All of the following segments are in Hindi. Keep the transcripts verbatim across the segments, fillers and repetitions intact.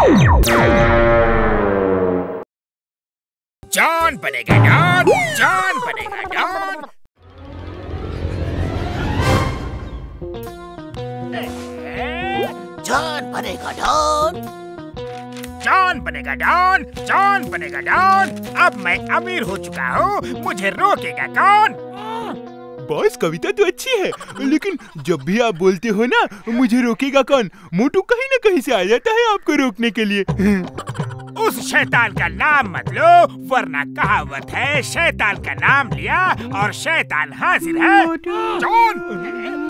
जॉन बनेगा डॉन, जॉन बनेगा डॉन। जॉन बनेगा डॉन, जॉन बनेगा डॉन, जॉन बनेगा डॉन। अब मैं अमीर हो चुका हूँ, मुझे रोकेगा कौन? बॉस कविता तो अच्छी है, लेकिन जब भी आप बोलते हो ना मुझे रोकेगा कौन, मोटू कहीं ना कहीं से आ जाता है आपको रोकने के लिए। उस शैतान का नाम मत लो, वरना कहावत है शैतान का नाम लिया और शैतान हाजिर है। जॉन,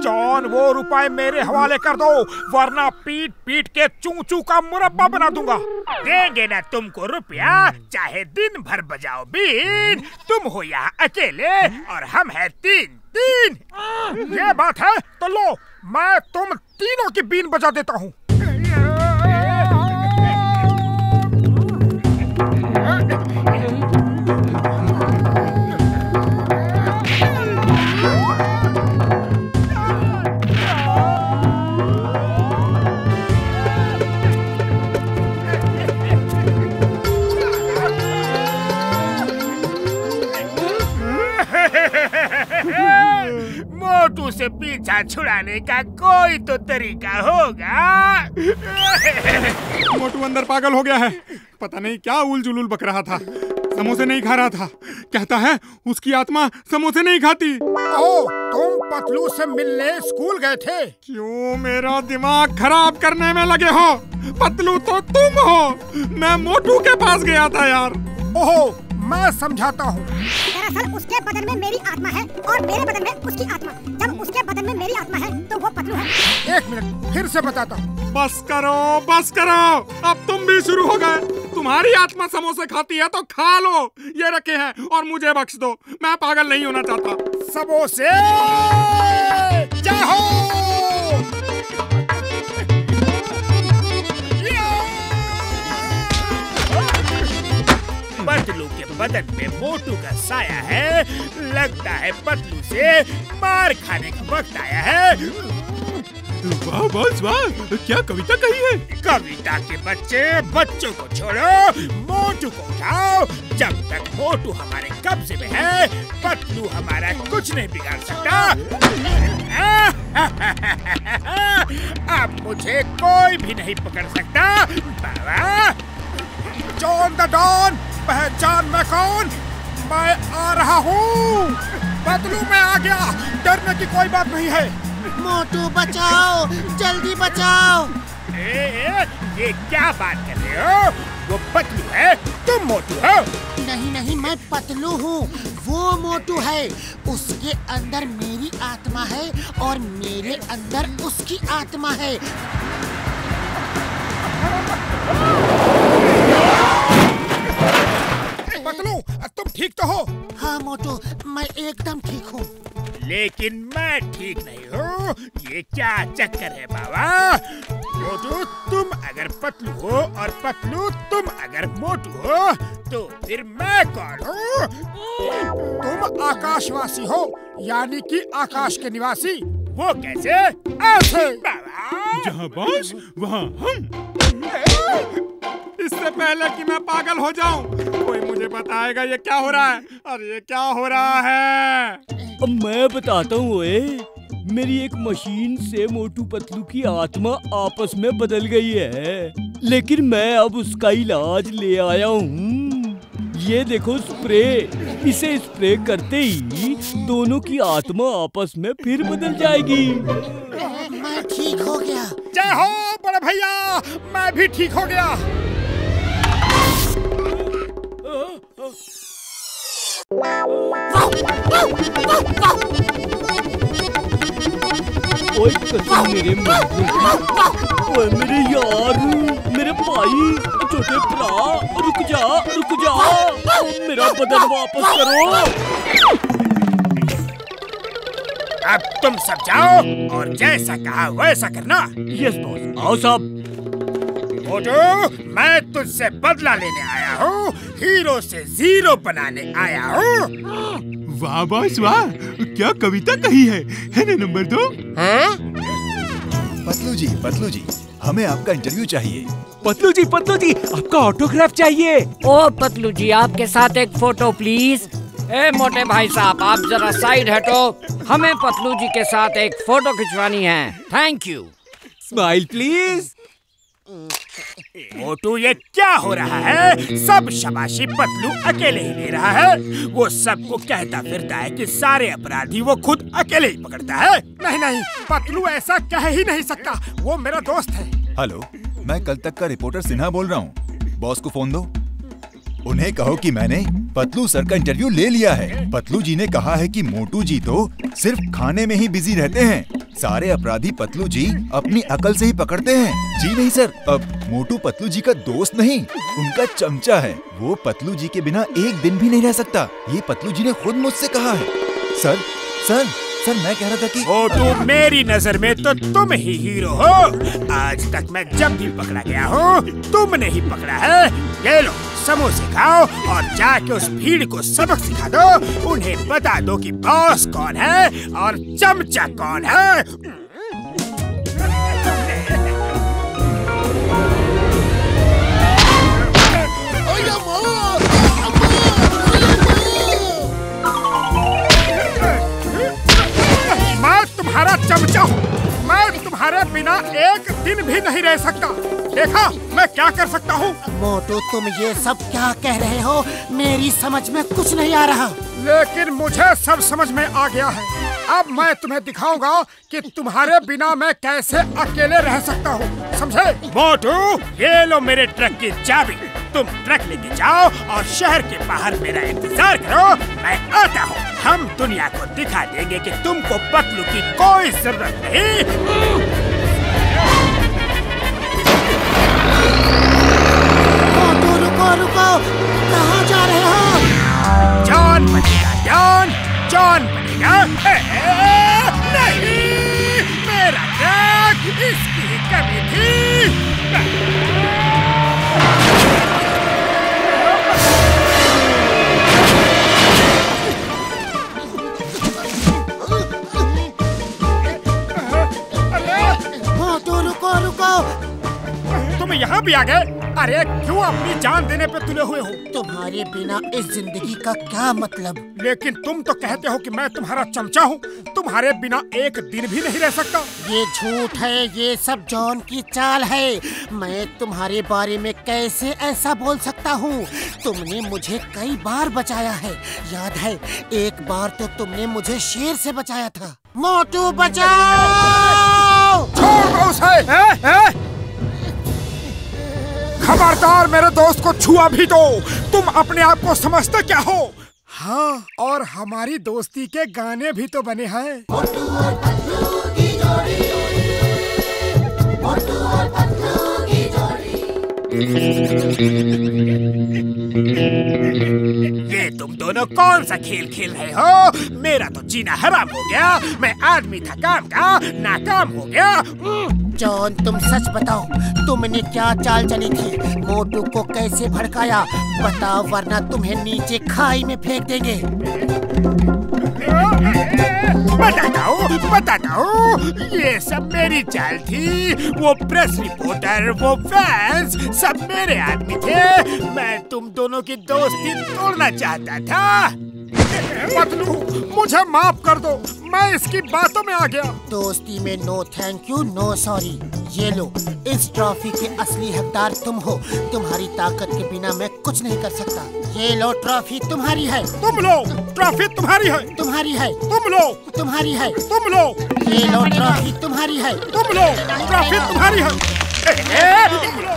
जॉन वो रुपए मेरे हवाले कर दो, वरना पीट पीट के चूचू का मुरब्बा बना दूंगा। देंगे ना तुमको रुपया, चाहे दिन भर बजाओ बीन। तुम हो यहाँ अकेले और हम हैं तीन तीन। ये बात है तो लो, मैं तुम तीनों की बीन बजा देता हूँ। मोटू से पीछा छुड़ाने का कोई तो तरीका होगा। मोटू अंदर पागल हो गया है, पता नहीं क्या उल जुलूल बक रहा था। समोसे नहीं खा रहा था, कहता है उसकी आत्मा समोसे नहीं खाती। ओ, तुम पतलू से मिलने स्कूल गए थे? क्यों मेरा दिमाग खराब करने में लगे हो? पतलू तो तुम हो, मैं मोटू के पास गया था यार। ओहो, मैं समझाता हूँ। दरअसल उसके बदन में मेरी आत्मा है और मेरे बदन में उसकी आत्मा। जब उसके बदन में मेरी आत्मा है तो वो पतलू है। एक मिनट, फिर से बताता हूँ। बस करो, बस करो, अब तुम भी शुरू हो गए। तुम्हारी आत्मा समोसे खाती है तो खा लो, ये रखे हैं और मुझे बख्श दो, मैं पागल नहीं होना चाहता। समोसे चाहो। पतलू के बदन में मोटू का साया है, लगता है पतलू से मार खाने का वक्त आया है। वाह बॉस वाह, क्या कविता कही है। कविता के बच्चे, बच्चों को छोड़ो, मोटू को उठाओ। जब तक मोटू हमारे कब्जे में है, पतलू हमारा कुछ नहीं बिगाड़ सकता। अब मुझे कोई भी नहीं पकड़ सकता। बाबा जॉन द डॉन, पहचान मैं कौन? मैं आ रहा हूँ। पतलू में आ गया, डरने की कोई बात नहीं है। मोटू बचाओ, जल्दी बचाओ। ए, ए, ये क्या बात कर रहे हो? वो पतलू है, तुम मोटू हो। नहीं नहीं, मैं पतलू हूँ, वो मोटू है। उसके अंदर मेरी आत्मा है और मेरे अंदर उसकी आत्मा है। पतलू, तुम ठीक तो हो? हाँ मोटू, मैं एकदम ठीक हूँ। लेकिन मैं ठीक नहीं हूँ, ये क्या चक्कर है बाबा? मोटू तुम अगर पतलू हो और पतलू तुम अगर मोटू हो तो फिर मैं कौन हूँ? तुम आकाशवासी हो, यानी कि आकाश के निवासी। वो कैसे? ऐसे बाबा, जहाँ बॉस वहाँ हम। इससे पहले कि मैं पागल हो जाऊं, कोई मुझे बताएगा ये क्या हो रहा है? अरे ये क्या हो रहा है? मैं बताता हूँ। मेरी एक मशीन से मोटू पतलू की आत्मा आपस में बदल गई है, लेकिन मैं अब उसका इलाज ले आया हूँ। ये देखो स्प्रे, इसे स्प्रे करते ही दोनों की आत्मा आपस में फिर बदल जाएगी। मैं ठीक हो गया। जय हो बड़े भैया, मैं भी ठीक हो गया। ओए कसम मेरे मासूम, ओए मेरे यार, मेरे भाई, छोटे भरा, रुक जा रुक जा, मेरा बदन वापस करो। अब तुम सब जाओ और जैसा कहा वैसा करना। Yes boss. आओ सब। मोटू, मैं तुझसे बदला लेने आया हूँ, हीरो से जीरो बनाने आया हूँ। वाह बॉस वाह, क्या कविता कही है, है ना नंबर दो? हाँ? पतलू जी, पतलू जी, हमें आपका इंटरव्यू चाहिए। पतलू जी पतलू जी आपका ऑटोग्राफ चाहिए। ओ पतलू जी आपके साथ एक फोटो प्लीज। ए मोटे भाई साहब आप जरा साइड हटो, हमें पतलू जी के साथ एक फोटो खिंचवानी है। Thank you. Smile please. Motu ये क्या हो रहा है? सब शबाशी पतलू अकेले ही ले रहा है। वो सबको कहता फिरता है कि सारे अपराधी वो खुद अकेले ही पकड़ता है। नहीं नहीं पतलू ऐसा कह ही नहीं सकता, वो मेरा दोस्त है। हेलो मैं कल तक का रिपोर्टर सिन्हा बोल रहा हूँ। बॉस को फोन दो, उन्हें कहो कि मैंने पतलू सर का इंटरव्यू ले लिया है। पतलू जी ने कहा है कि मोटू जी तो सिर्फ खाने में ही बिजी रहते हैं, सारे अपराधी पतलू जी अपनी अकल से ही पकड़ते हैं। जी नहीं सर, अब मोटू पतलू जी का दोस्त नहीं उनका चमचा है। वो पतलू जी के बिना एक दिन भी नहीं रह सकता, ये पतलू जी ने खुद मुझसे कहा है। सर सर सर मैं कह रहा था कि मोटू मेरी नजर में तो तुम ही हीरो हो। आज तक मैं जब भी पकड़ा गया हूँ तुमने ही पकड़ा है। ले लो समोसे खाओ और जाके उस भीड़ को सबक सिखा दो। उन्हें बता दो कि बॉस कौन है और चमचा कौन है। तुम्हारा चमचा हूँ, मैं तुम्हारे बिना एक दिन भी नहीं रह सकता। देखा मैं क्या कर सकता हूँ। मोटू तुम ये सब क्या कह रहे हो, मेरी समझ में कुछ नहीं आ रहा। लेकिन मुझे सब समझ में आ गया है। अब मैं तुम्हें दिखाऊंगा कि तुम्हारे बिना मैं कैसे अकेले रह सकता हूँ, समझे? मोटू ये लो मेरे ट्रक की चाबी, तुम ट्रक लेके जाओ और शहर के बाहर मेरा इंतजार करो, मैं आता हूँ। हम दुनिया को दिखा देंगे कि तुमको पतलू की कोई जरूरत नहीं। मोटू रुको रुको, कहाँ जा रहे हो? जान बनेगा जान, जान बनेगा। नहीं मेरा ट्रक, इसकी ही कमी थी। मोटू रुको रुको, तुम यहाँ भी आ गए? अरे क्यों अपनी जान देने पे तुले हुए हो? तुम्हारे बिना इस जिंदगी का क्या मतलब? लेकिन तुम तो कहते हो कि मैं तुम्हारा चमचा हूँ, तुम्हारे बिना एक दिन भी नहीं रह सकता। ये झूठ है, ये सब जॉन की चाल है। मैं तुम्हारे बारे में कैसे ऐसा बोल सकता हूँ? तुमने मुझे कई बार बचाया है, याद है एक बार तो तुमने मुझे शेर से बचाया था। मोटू बचाओ। छोड़ो उसे। है? है? खबरदार मेरे दोस्त को छुआ भी तो। तुम अपने आप को समझते क्या हो? हाँ और हमारी दोस्ती के गाने भी तो बने हैं। मोटू और पतलू की जोड़ी, मोटू और पतलू की जोड़ी। ये तुम दोनों कौन सा खेल खेल रहे हो? मेरा तो जीना हराम हो गया, मैं आदमी था काम का, नाकाम हो गया। जॉन तुम सच बताओ, तुमने क्या चाल चली थी? मोटू को कैसे भड़काया बताओ, वरना तुम्हें नीचे खाई में फेंक देंगे। बताता हूँ बताता हूँ, ये सब मेरी चाल थी। वो प्रेस रिपोर्टर, वो फैंस सब मेरे आदमी थे। मैं तुम दोनों की दोस्ती तोड़ना चाहता था। पतलू मुझे माफ कर दो, मैं इसकी बातों में आ गया। दोस्ती में no thank you no sorry. ये लो इस ट्रॉफी के असली हकदार तुम हो, तुम्हारी ताकत के बिना मैं कुछ नहीं कर सकता। ये लो ट्रॉफी तुम्हारी है। तुम लो, ट्रॉफी तुम्हारी है। तुम्हारी है। तुम लो, तुम्हारी है। तुम लो, ये लो ट्रॉफी तुम्हारी है। तुम लो, ट्रॉफी तुम्हारी है।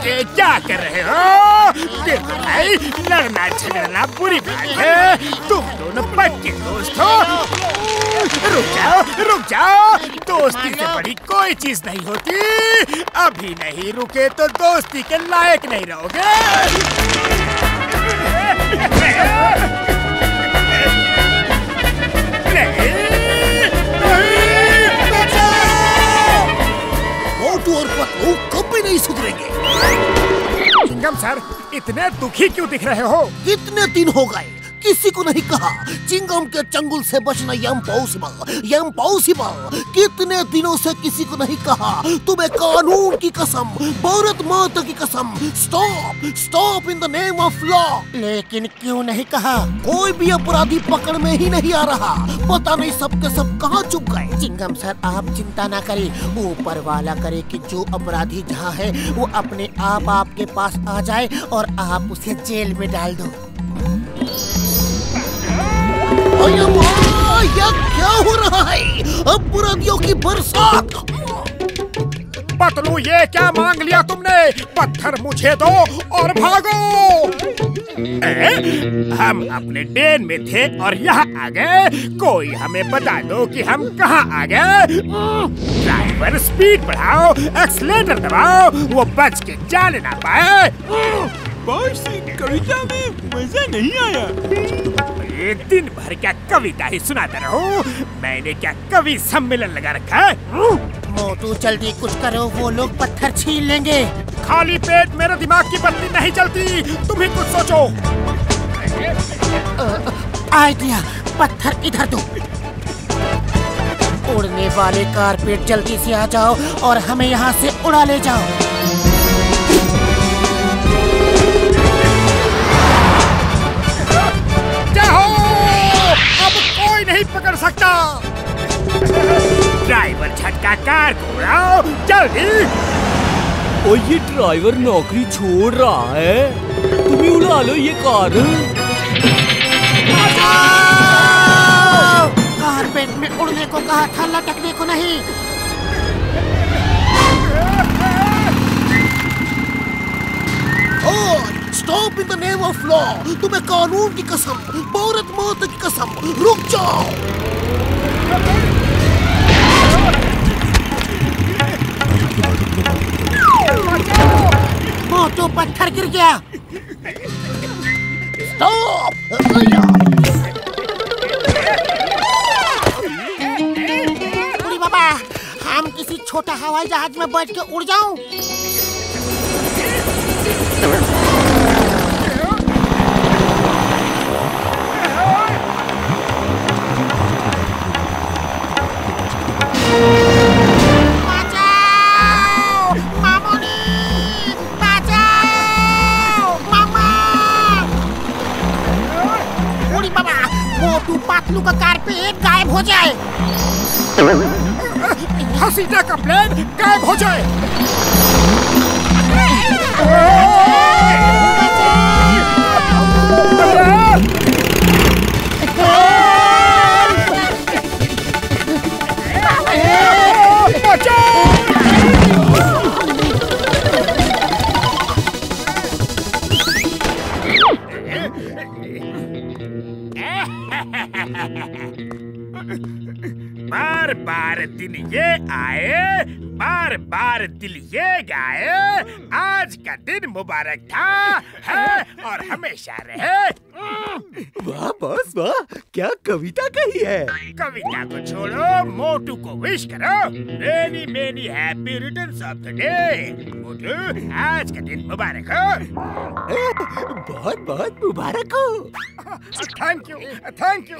ये क्या कर रहे हो? देखो भाई लड़ना झगड़ना बुरी बात है, तुम दोनों पक्के दोस्त हो। रुक जाओ रुक जाओ, दोस्ती से बड़ी कोई चीज नहीं होती। अभी नहीं रुके तो दोस्ती के लायक नहीं रहोगे। मोटू और पतलू कभी नहीं सुधरेंगे। चिंगम सर इतने दुखी क्यों दिख रहे हो? कितने दिन हो गए किसी को नहीं कहा। चिंगम के चंगुल से बचना इम्पॉसिबल, इम्पॉसिबल। कितने दिनों से किसी को नहीं कहा। तुम्हें कानून की कसम, भारत माता की कसम। Stop, stop in the name of law. लेकिन क्यों नहीं कहा? कोई भी अपराधी पकड़ में ही नहीं आ रहा। पता नहीं सबके सब कहाँ चुप गए। चिंगम सर आप चिंता ना करें, ऊपर वाला करे कि जो अपराधी जहाँ है वो अपने आप आपके पास आ जाए और आप उसे जेल में डाल दो। अरे वाह, ये क्या हो रहा है? अपराधियों की बरसात। पतलू ये क्या मांग लिया तुमने? पत्थर मुझे दो और भागो। ए, हम अपने ट्रेन में थे और यहाँ आ गए। कोई हमें बता दो कि हम कहाँ आ गए। ड्राइवर स्पीड बढ़ाओ, एक्सीलेटर दबाओ, वो बच के जाने ना पाए। कविता में मजा नहीं आया। एक दिन भर क्या कविता ही सुनाता रहो। मैंने क्या कवि सम्मेलन लगा रखा है? मोटू जल्दी कुछ करो, वो लोग पत्थर छीन लेंगे। खाली पेट मेरे दिमाग की बत्ती नहीं चलती, तुम ही कुछ सोचो। आइडिया, पत्थर इधर दो। उड़ने वाले कारपेट जल्दी से आ जाओ और हमें यहाँ से उड़ा ले जाओ। जाओ, अब कोई नहीं पकड़ सकता। ड्राइवर झटका कार को उड़ाओ जल्दी। ओ ये ड्राइवर नौकरी छोड़ रहा है। तुम ही उड़ा लो ये कार। कारपेट में उड़ने को कहा था, लटकने को नहीं। Stop in the name of law. तुम्हें कानून की कसम, भारत माता की कसम। रुक जाओ। मोटू पत्थर गिर गया। स्टॉप। अरे बाबा, हम किसी छोटा हवाई जहाज में बैठ के उड़ जाऊं? मोटू पातलू का कारपेट गायब हो जाए। हसीना का प्लेन गायब हो जाए। बार बार दिन ये आए, बार बार दिल ये गाए। आज का दिन मुबारक था, है और हमेशा रहे। वाह बॉस वाह, क्या कविता कही है। कविता को छोड़ो, मोटू को विश करो। Many many happy returns of the day. Motu आज का दिन मुबारक हो। ए, बहुत बहुत मुबारक हो। Thank you, thank you.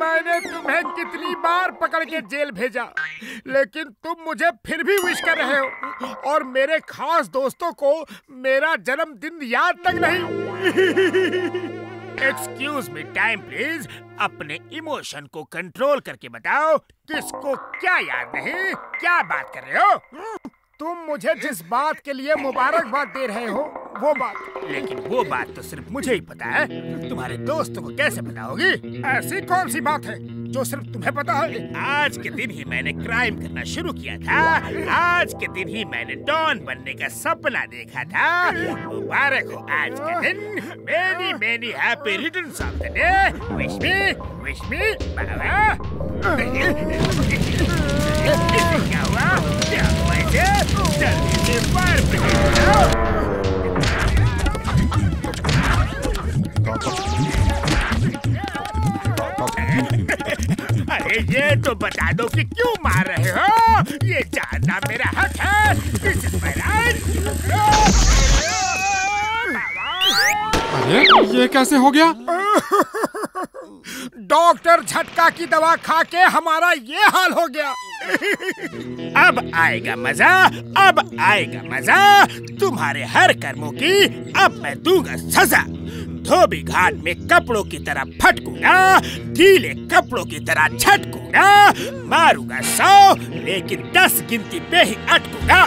मैंने तुम्हें कितनी बार पकड़ के जेल भेजा, लेकिन तुम मुझे फिर भी विश कर रहे हो। और मेरे खास दोस्तों को मेरा जन्मदिन याद तक नहीं। Excuse me time please. अपने इमोशन को कंट्रोल करके बताओ, किसको क्या याद नहीं। क्या बात कर रहे हो? तुम मुझे जिस बात के लिए मुबारकबाद दे रहे हो वो बात, लेकिन वो बात तो सिर्फ मुझे ही पता है। तुम्हारे दोस्तों को कैसे पता होगी? ऐसी कौन सी बात है जो सिर्फ तुम्हें पता है? आज के दिन ही मैंने क्राइम करना शुरू किया था। आज के दिन ही मैंने डॉन बनने का सपना देखा था। मुबारक हो आज का दिन। Many many happy returns of the day. Wish me, wish me बाबा। अरे ये तो बता दो कि क्यों मार रहे हो? ये जानना मेरा हक है। ये ये कैसे हो गया? डॉक्टर झटका की दवा खा के हमारा ये हाल हो गया। अब आएगा मजा, अब आएगा मजा। तुम्हारे हर कर्मों की अब मैं दूंगा सजा। धोबी घाट में कपड़ों की तरह फटकूंगा, गीले कपड़ों की तरह झटकूंगा। मारूंगा सौ लेकिन दस गिनती पे ही अटकूंगा।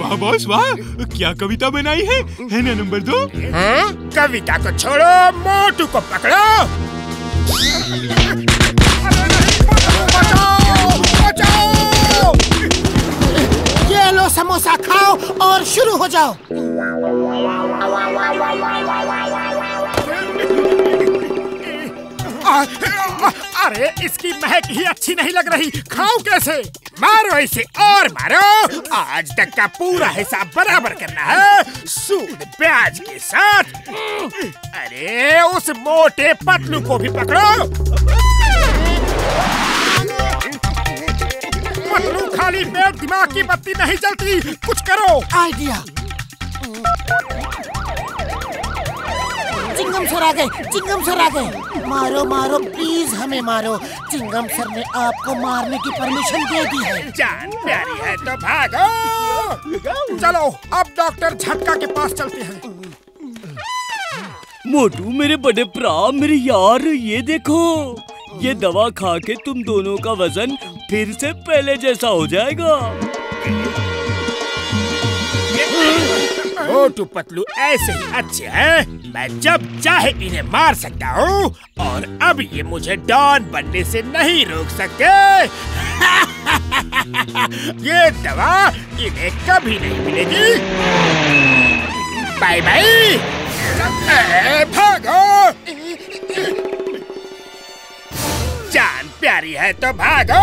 वाह बॉस वाह, क्या कविता बनाई है, है ना नंबर दो? हाँ? कविता को छोड़ो, मोटू को पकड़ो। बचाओ, बचाओ। ये लो समोसा खाओ और शुरू हो जाओ। अरे इसकी महक ही अच्छी नहीं लग रही, खाओ कैसे? मारो इसे और मारो। आज तक का पूरा हिसाब बराबर करना है, सूद ब्याज के साथ। अरे उस मोटे पतलू को भी पकड़ो। पतलू खाली पेट दिमाग की बत्ती नहीं जलती, कुछ करो। आइडिया। चिंगम सर आ गए, चिंगम सर आ गए। मारो मारो प्लीज, हमें मारो। चिंगम सर ने आपको मारने की परमिशन दे दी है। जान प्यारी है तो भागो। चलो अब डॉक्टर झटका के पास चलते हैं। मोटू मेरे बड़े प्रा, मेरे यार, ये देखो, ये दवा खा के तुम दोनों का वजन फिर से पहले जैसा हो जाएगा। मोटू पतलू ऐसे ही अच्छे हैं। मैं जब चाहे इन्हें मार सकता हूँ और अब ये मुझे डॉन बनने से नहीं रोक सकते। ये दवा इन्हें कभी नहीं मिलेगी। बाय बाय, भागो। जान प्यारी है तो भागो।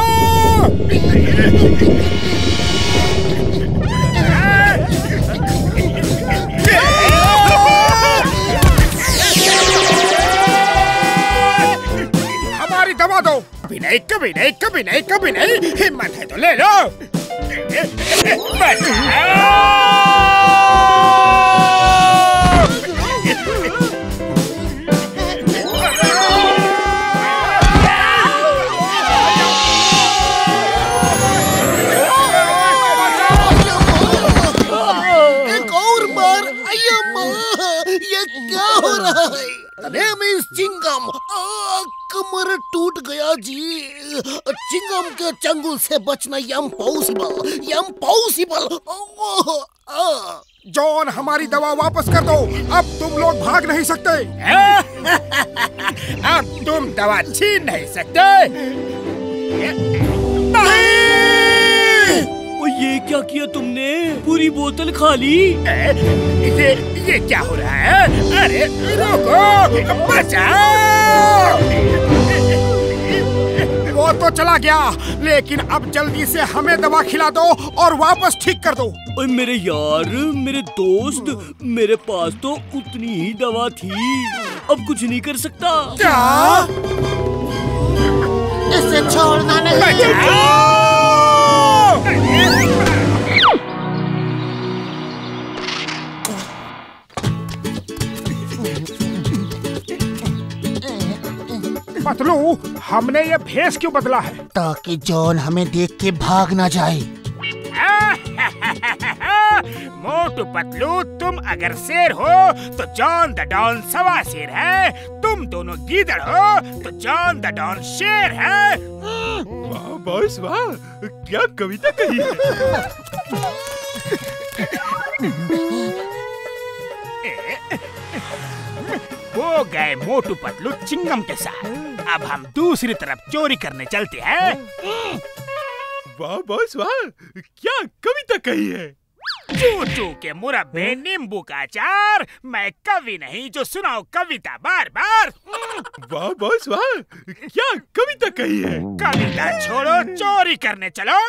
दबा दो। कभी नहीं, कभी नहीं, कभी नहीं, कभी नहीं। हिम्मत है तो ले लो। एक और बार। अय्या मां, ये क्या हो रहा है? अरे मिस चिंगम, कमर टूट गया जी। चिंगम के चंगुल से बचना इम्पॉसिबल, इम्पॉसिबल। जॉन हमारी दवा वापस कर दो, अब तुम लोग भाग नहीं सकते। अब तुम दवा छीन नहीं सकते। नहीं। ये क्या किया तुमने? पूरी बोतल खाली। ये ये क्या हो रहा है? अरे रोको, बचाओ। वो तो चला गया, लेकिन अब जल्दी से हमें दवा खिला दो और वापस ठीक कर दो। ओए मेरे यार, मेरे दोस्त, मेरे पास तो उतनी ही दवा थी, अब कुछ नहीं कर सकता। क्या? इसे छोड़ना नहीं। पतलू, हमने ये भेष क्यों बदला है? ताकि जॉन हमें देख के भाग ना जाए। मोटू पतलू, तुम अगर शेर हो तो जॉन द डॉन सवा शेर है। तुम दोनों गीदड़ हो तो जॉन द डॉन शेर है। वाह बॉस वाह, क्या कविता कही है। वो गए मोटू पतलू चिंगम के साथ। अब हम दूसरी तरफ चोरी करने चलते हैं। वाह बॉस वाह, क्या कविता कही है। चूचू के मुरब्बे, नींबू का अचार, मैं कवि नहीं जो सुनाऊं कविता बार बार। वाह बॉस वाह, क्या कविता कही है। कविता छोड़ो, चोरी करने चलो।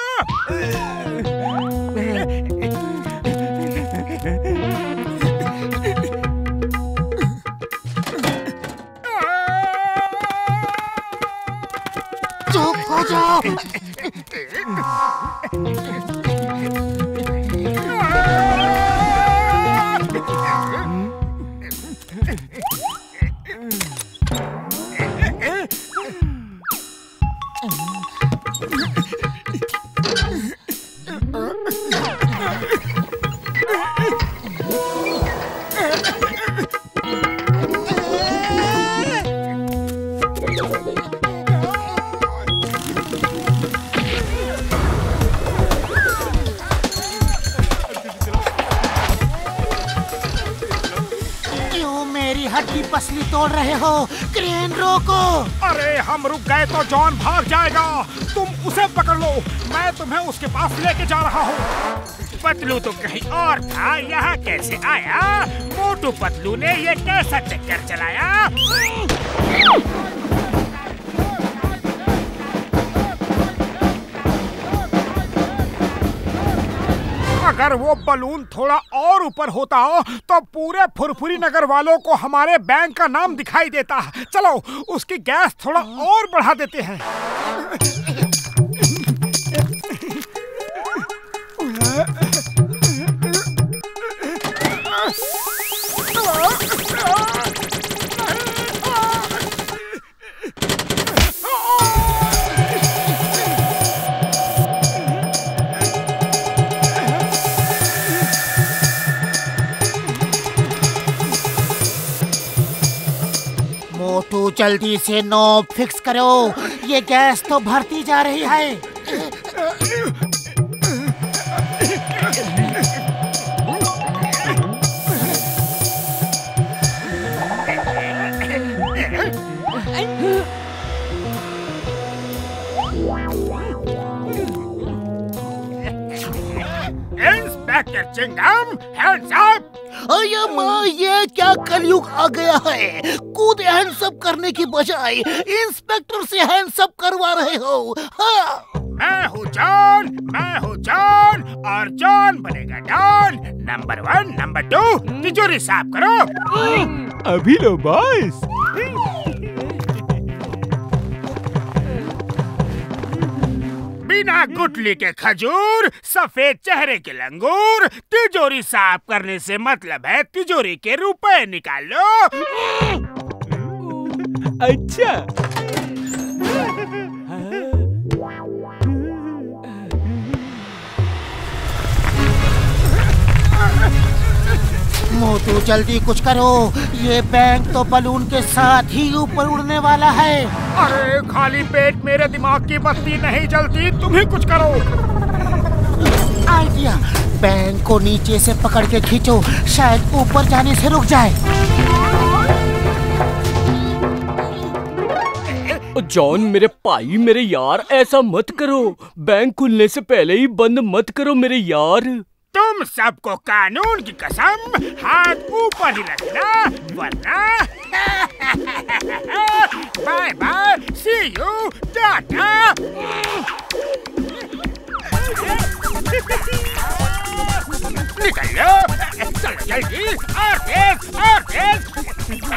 पसली तोड़ रहे हो, क्रेन रोको। अरे हम रुक गए तो जॉन भाग जाएगा, तुम उसे पकड़ लो, मैं तुम्हें उसके पास लेके जा रहा हूँ। पतलू तो कहीं और था, यहाँ कैसे आया? मोटू पतलू ने ये कैसा चक्कर चलाया? अगर वो बलून थोड़ा और ऊपर होता तो पूरे फुरफुरी नगर वालों को हमारे बैंक का नाम दिखाई देता। चलो उसकी गैस थोड़ा और बढ़ा देते हैं। मोटू जल्दी से नॉब फिक्स करो, ये गैस तो भरती जा रही है। Inspector Chingam, hands up! अरे माँ, ये क्या कलयुग आ गया है? खुद हैंड्स अप करने की बजाय इंस्पेक्टर से हैंड्स अप करवा रहे हो। हाँ। मैं हूँ जॉन, मैं हूँ जॉन, और जॉन बनेगा don. Number one, number two, तिजोरी साफ करो। अभी लो बॉस। बिना गुटली के खजूर, सफेद चेहरे के लंगूर। तिजोरी साफ करने से मतलब है तिजोरी के रुपए निकालो। अच्छा, मोटू जल्दी कुछ करो, ये बैंक तो बलून के साथ ही ऊपर उड़ने वाला है। अरे खाली पेट मेरे दिमाग की बत्ती नहीं जलती, तुम ही कुछ करो। आइडिया, बैंक को नीचे से पकड़ के खींचो, शायद ऊपर जाने से रुक जाए। जॉन मेरे पाई, मेरे यार, ऐसा मत करो, बैंक खुलने से पहले ही बंद मत करो मेरे यार। तुम सबको कानून की कसम, हाथ ऊपर ही रखना वरना bye bye, see you, tata. निकल लो, चलो जल्दी, और तेज, और तेज।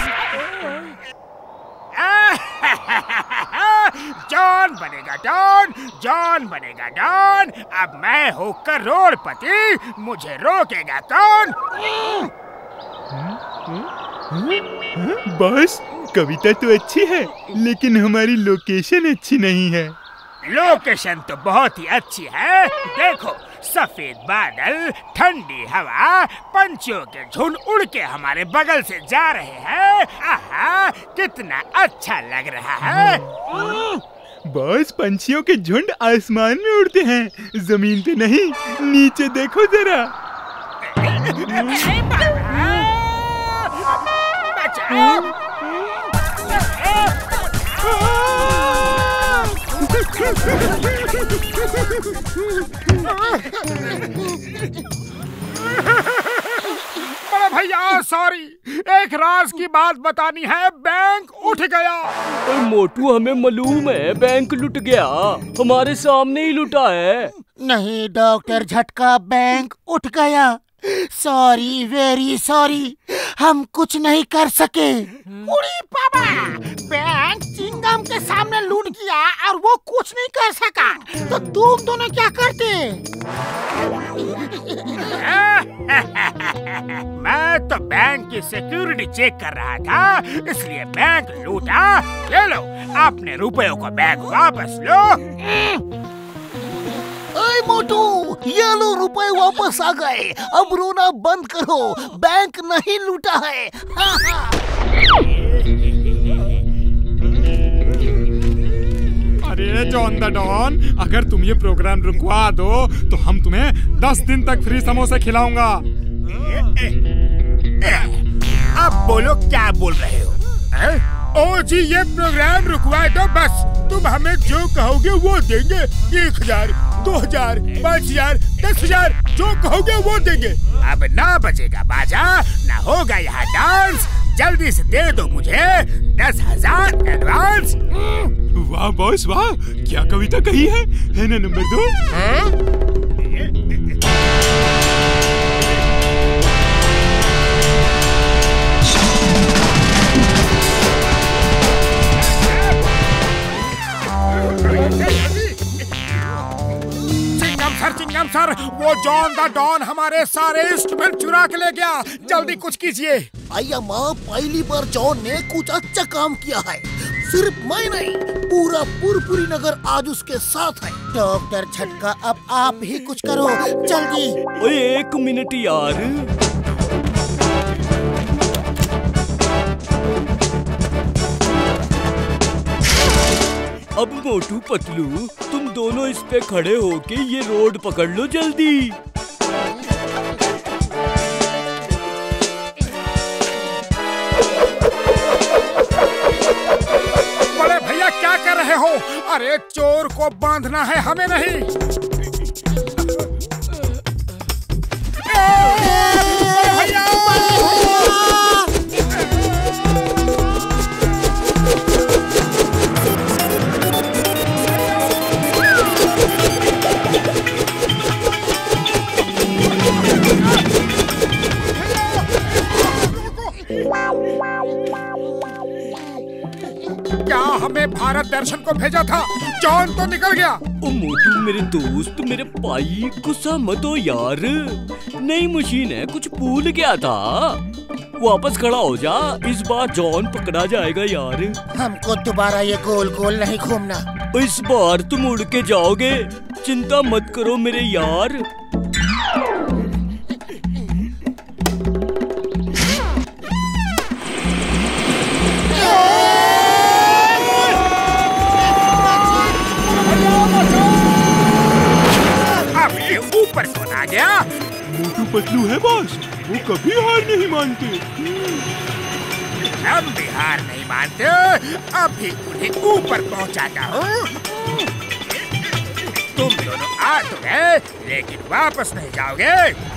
जॉन बनेगा डॉन, जॉन बनेगा डॉन। अब मैं हूँ करोड़पति, मुझे रोकेगा कौन? बस कविता तो अच्छी है, लेकिन हमारी लोकेशन अच्छी नहीं है। लोकेशन तो बहुत ही अच्छी है, देखो सफेद बादल, ठंडी हवा, पंछियों के झुंड उड़ के हमारे बगल से जा रहे हैं। आहा, कितना अच्छा लग रहा है। बस पंछियों के झुंड आसमान में उड़ते हैं, जमीन पे नहीं। नीचे देखो जरा। बड़ा भैया सॉरी, एक राज की बात बतानी है। बैंक उठ गया। मोटू हमें मालूम है बैंक लुट गया, हमारे सामने ही लुटा है। नहीं डॉक्टर झटका, बैंक उठ गया। सॉरी, वेरी सॉरी, हम कुछ नहीं कर सके। उड़ी बाबा, बैंक चिंगम के सामने लूट गया और वो कुछ नहीं कर सका, तो तुम दोनों क्या करते? मैं तो बैंक की सिक्योरिटी चेक कर रहा था, इसलिए बैंक लूटा। ले लो अपने रुपयों को, बैंक वापस लो। ए मोटू, ये लो रुपए वापस आ गए, अब रोना बंद करो, बैंक नहीं लूटा है। हाँ हाँ। अरे जॉन द डॉन, अगर तुम ये प्रोग्राम रुकवा दो तो हम तुम्हें दस दिन तक फ्री समोसे खिलाऊंगा। अब बोलो क्या बोल रहे हो? ए? ओ जी ये प्रोग्राम रुकवा दो बस। तुम हमें जो कहोगे वो देंगे। एक हजार, दो हजार, पाँच हजार, दस हजार जो कहोगे वो देंगे। अब ना बजेगा बाजा, ना होगा यहाँ डांस। जल्दी से दे दो मुझे दस हजार एडवांस। वाह बॉस वाह, क्या कविता कही है, है ना नंबर दो? हाँ? चिंगम सर, वो जॉन द डॉन हमारे सारे इंस्ट्रूमेंट चुरा के ले गया। जल्दी कुछ कीजिए। आया माँ, पहली बार जॉन ने कुछ अच्छा काम किया है। सिर्फ मैं नहीं, पूरा पुरपुरी नगर आज उसके साथ है। डॉक्टर झटका, अब आप ही कुछ करो जल्दी। ओए एक मिनट यार। अब मोटू पतलू तुम दोनों इस पे खड़े हो के ये रोड पकड़ लो जल्दी। बड़े भैया क्या कर रहे हो? अरे चोर को बांधना है हमें नहीं। बड़े भैया! क्या हमें भारत दर्शन को भेजा था? जॉन तो निकल गया। ओ मोटू मेरे दोस्त, मेरे भाई गुस्सा मत हो यार। नई मशीन है, कुछ भूल गया था। वापस खड़ा हो जा, इस बार जॉन पकड़ा जाएगा यार। हमको दोबारा ये गोल गोल नहीं घूमना। इस बार तुम उड़ के जाओगे, चिंता मत करो मेरे यार। ऊपर कौन आ गया? मोटू पतलू है बॉस, वो कभी हार नहीं मानते। हम भी हार नहीं मानते। अब भी उन्हें ऊपर पहुंचाता हूँ। तुम दोनों आ तो गए लेकिन वापस नहीं जाओगे।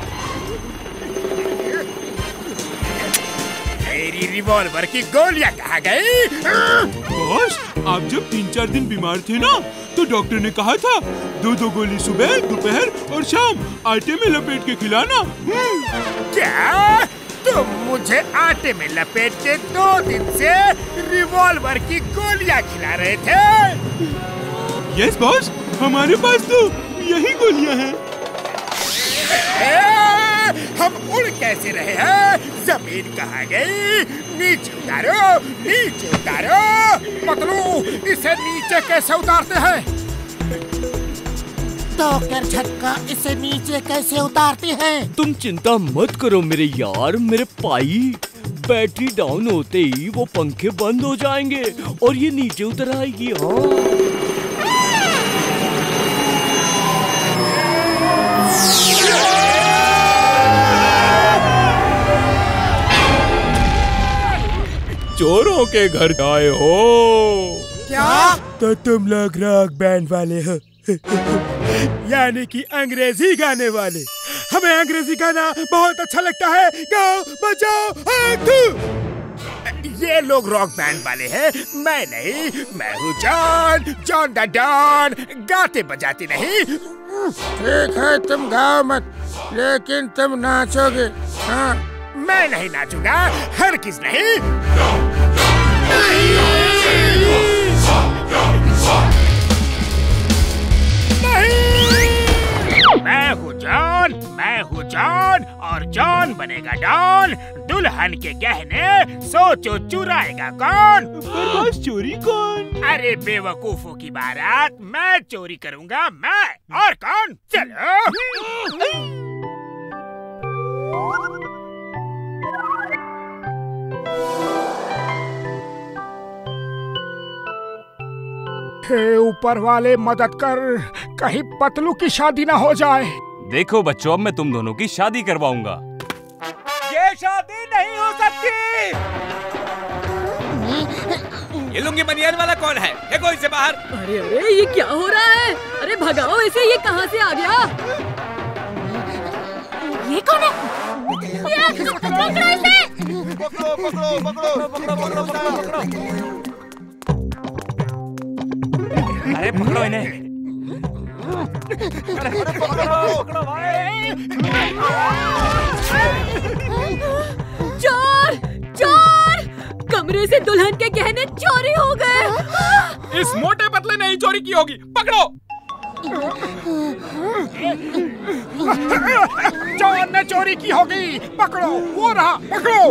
मेरी रिवॉल्वर की गोलियां कहाँ गई? बॉस आप जब तीन चार दिन बीमार थे ना, तो डॉक्टर ने कहा था दो दो गोली सुबह, दोपहर और शाम आटे में लपेट के खिलाना। क्या तुम मुझे आटे में लपेट के दो दिन से रिवॉल्वर की गोलियां खिला रहे थे? यस बॉस, हमारे पास तो यही गोलियां हैं। हम उड़ कैसे रहे हैं? जमीन कहाँ गई? नीचे उतारो, नीचे उतारो। पतलू इसे नीचे कैसे उतारते हैं? डॉक्टर झटका, इसे नीचे कैसे उतारते हैं? तुम चिंता मत करो मेरे यार, मेरे पाई। बैटरी डाउन होते ही वो पंखे बंद हो जाएंगे और ये नीचे उतर आएगी। हाँ चोरों के घर आए हो क्या? तो तुम लोग रॉक बैंड वाले हो यानी कि अंग्रेजी गाने वाले। हमें अंग्रेजी गाना बहुत अच्छा लगता है। गाओ बजाओ हाथू। ये लोग रॉक बैंड वाले हैं, मैं नहीं। मैं हूँ जॉन, जॉन द डॉन। गाते बजाते नहीं। ठीक है तुम गाओ मत, लेकिन तुम नाचोगे। हाँ मैं नहीं नाचूंगा, हर किस नहीं। नहीं, मैं हूँ जॉन, मैं हूँ जॉन और जॉन बनेगा डॉन। दुल्हन के गहने सोचो चुराएगा कौन? बस चोरी कौन? अरे बेवकूफों की बारात, मैं चोरी करूँगा मैं, और कौन? चलो हे ऊपर वाले मदद कर, कहीं पतलू की शादी ना हो जाए। देखो बच्चों, अब मैं तुम दोनों की शादी करवाऊंगा। ये शादी नहीं हो सकती। ये लुंगी बनियान वाला कौन है? देखो इसे बाहर। अरे अरे ये क्या हो रहा है? अरे भगाओ इसे, ये कहाँ से आ गया? ये कौन है? पकड़ो इसे। पकड़ो पकड़ो पकड़ो पकड़ो पकड़ो पकड़ो। अरे पकड़ो इन्हें। चोर चोर, कमरे से दुल्हन के गहने चोरी हो गए। इस मोटे पतले ने ही चोरी की होगी, पकड़ो। चोर ने चोरी की होगी, पकड़ो। वो रहा, पकड़ो।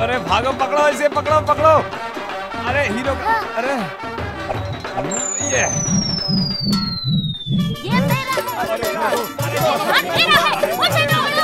अरे भागो, पकड़ो इसे, पकड़ो पकड़ो। अरे हीरो, अरे ये ये मेरा है, तेरा है, मुझे ना बोलो।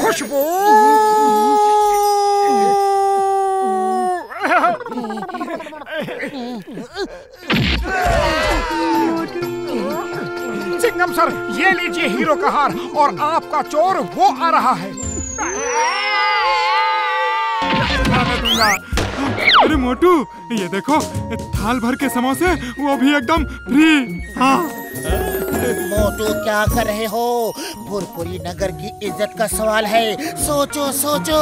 खुशबू, सिंघम सर ये लीजिए हीरो का हार, और आपका चोर वो आ रहा है। अरे मोटू ये देखो, थाल भर के समोसे, वो भी एकदम फ्री। हाँ मोटू क्या कर रहे हो? भुरपुरी नगर की इज्जत का सवाल है, सोचो सोचो।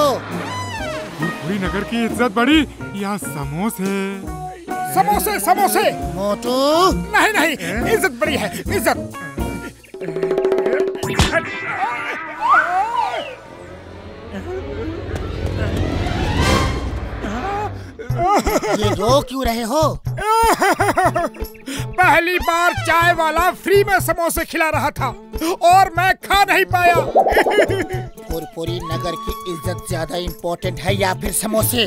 भुरपुरी नगर की इज्जत बड़ी या समोसे? समोसे समोसे मोटू। नहीं नहीं, इज्जत बड़ी है, इज्जत। ये रो क्यों रहे हो? पहली बार चाय वाला फ्री में समोसे खिला रहा था और मैं खा नहीं पाया। भुरपुरी नगर की इज्जत ज्यादा इम्पोर्टेंट है या फिर समोसे?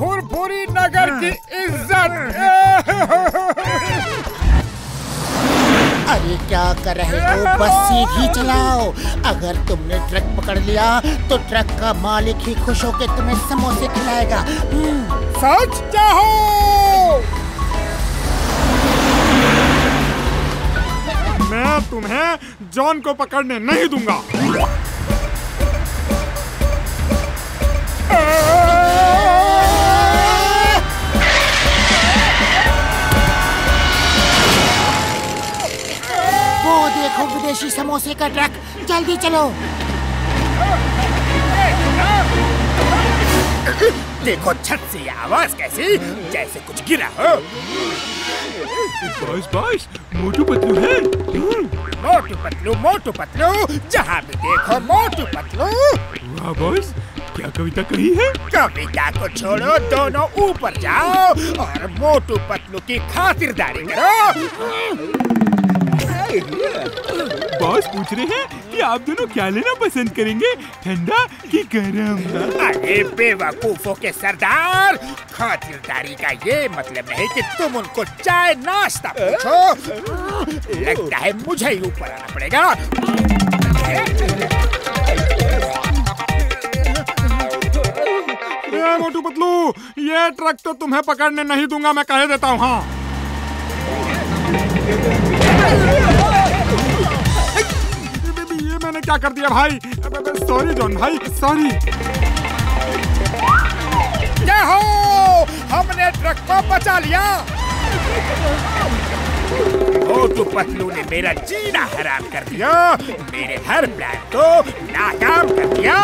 भुरपुरी नगर की इज्जत। अरे क्या कर रहे हो? बस सीधी चलाओ। अगर तुमने ट्रक पकड़ लिया तो ट्रक का मालिक ही खुश होके तुम्हें समोसे खिलाएगा। सच चाहो। मैं तुम्हें जॉन को पकड़ने नहीं दूंगा। देखो विदेशी समोसे का ट्रक, जल्दी चलो। देखो छत से आवाज कैसी, जैसे कुछ गिरा हो। बॉस बॉस, मोटू पतलू है। मोटू पतलू मोटू पतलू, जहाँ भी देखो मोटू पतलू। वाह बॉस, क्या कविता कही है? कविता को छोड़ो, दोनों ऊपर जाओ और मोटू पतलू की खातिरदारी करो। बॉस पूछ रहे हैं कि आप दोनों क्या लेना पसंद करेंगे, ठंडा कि गरम? अरे बेवकूफों के सरदार, खातिरदारी का ये मतलब नहीं कि तुम उनको चाय नाश्ता पूछो। लगता है मुझे ही ऊपर आना पड़ेगा। है मोटू पतलू, ये ट्रक तो तुम्हें पकड़ने नहीं दूंगा, मैं कह देता हूँ। हाँ ये मैंने क्या कर दिया भाई, सॉरी जॉन भाई, सॉरी। हो हमने ट्रक को बचा लिया। मोटू पतलू ने मेरा जीना हराम कर दिया, मेरे हर प्लान को नाकाम कर दिया।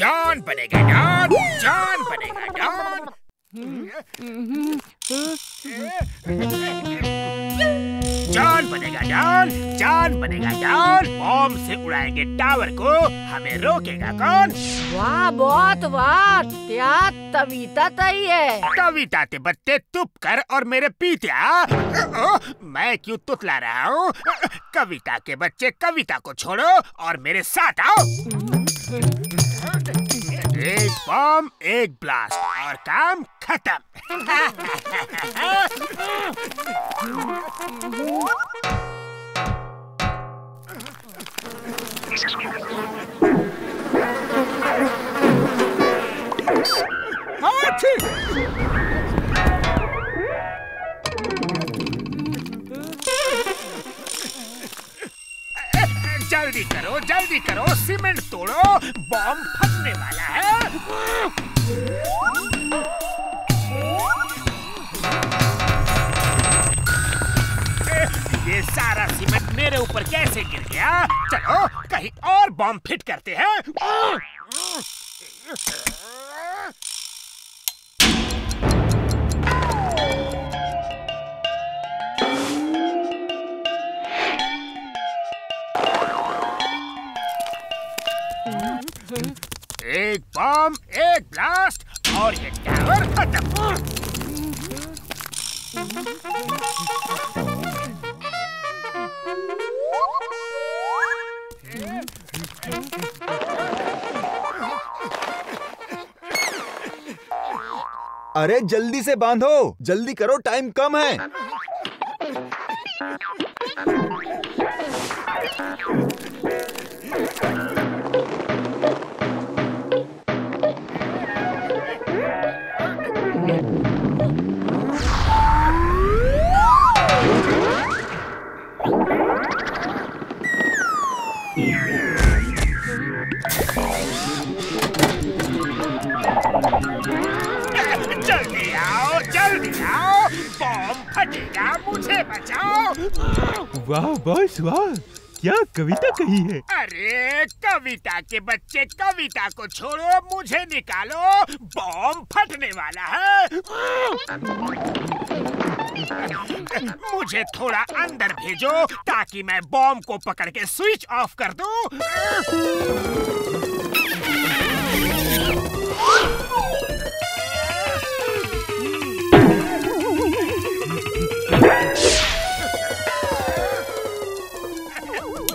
जॉन बनेगा डॉन, जॉन बनेगा डॉन। जॉन बनेगा डॉन, जॉन बनेगा डॉन। बॉम्ब से उड़ाएंगे टावर को, हमें रोकेगा कौन? वाह बहुत वाह, क्या तवीता तई है। तवीता ते बत्ते तुप कर और मेरे पीते आ। ओ, मैं क्यों तुतला रहा हूँ? कविता के बच्चे कविता को छोड़ो और मेरे साथ आओ। एक बम एक ब्लास्ट और काम खत्म। जल्दी करो जल्दी करो, सीमेंट तोड़ो, बम फटने वाला है। ये सारा सीमेंट मेरे ऊपर कैसे गिर गया? चलो कहीं और बम फिट करते हैं। एक बम एक ब्लास्ट और ये टावर खत्म। अरे जल्दी से बांधो, जल्दी करो, टाइम कम है। मुझे बचाओ। वाह बॉस वाह, क्या कविता कही है। अरे कविता के बच्चे कविता को छोड़ो, मुझे निकालो, बम फटने वाला है। मुझे थोड़ा अंदर भेजो ताकि मैं बम को पकड़ के स्विच ऑफ कर दूं।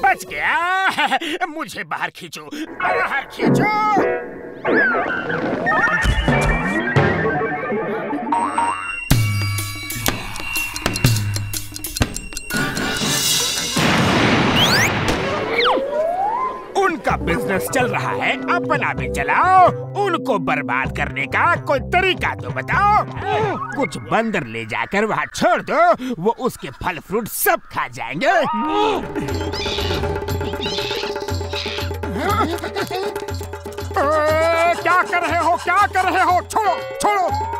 बच गया, मुझे बाहर खींचो, बाहर खींचो। उनका बिजनेस चल रहा है, अपना भी चलाओ। उनको बर्बाद करने का कोई तरीका तो बताओ। कुछ बंदर ले जाकर वहाँ छोड़ दो, वो उसके फल फ्रूट सब खा जाएंगे। क्या कर रहे हो, क्या कर रहे हो? छोड़ो छोड़ो।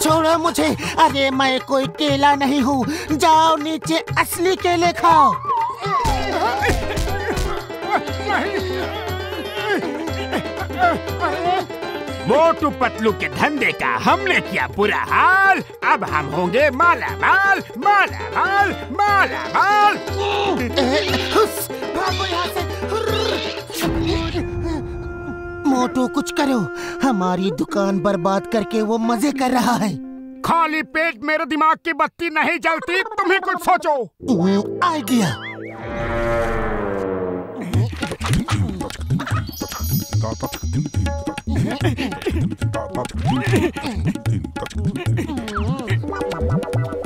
छोड़ो मुझे, अरे मैं कोई केला नहीं हूँ। जाओ नीचे असली केले खाओ। मोटू पतलू के धंधे का हमने किया बुरा हाल, अब हम होंगे माला माल, माला माल, माला माल। मोटू कुछ करो, हमारी दुकान बर्बाद करके वो मजे कर रहा है। खाली पेट मेरे दिमाग की बत्ती नहीं जलती, तुम्हें कुछ सोचो। आइडिया।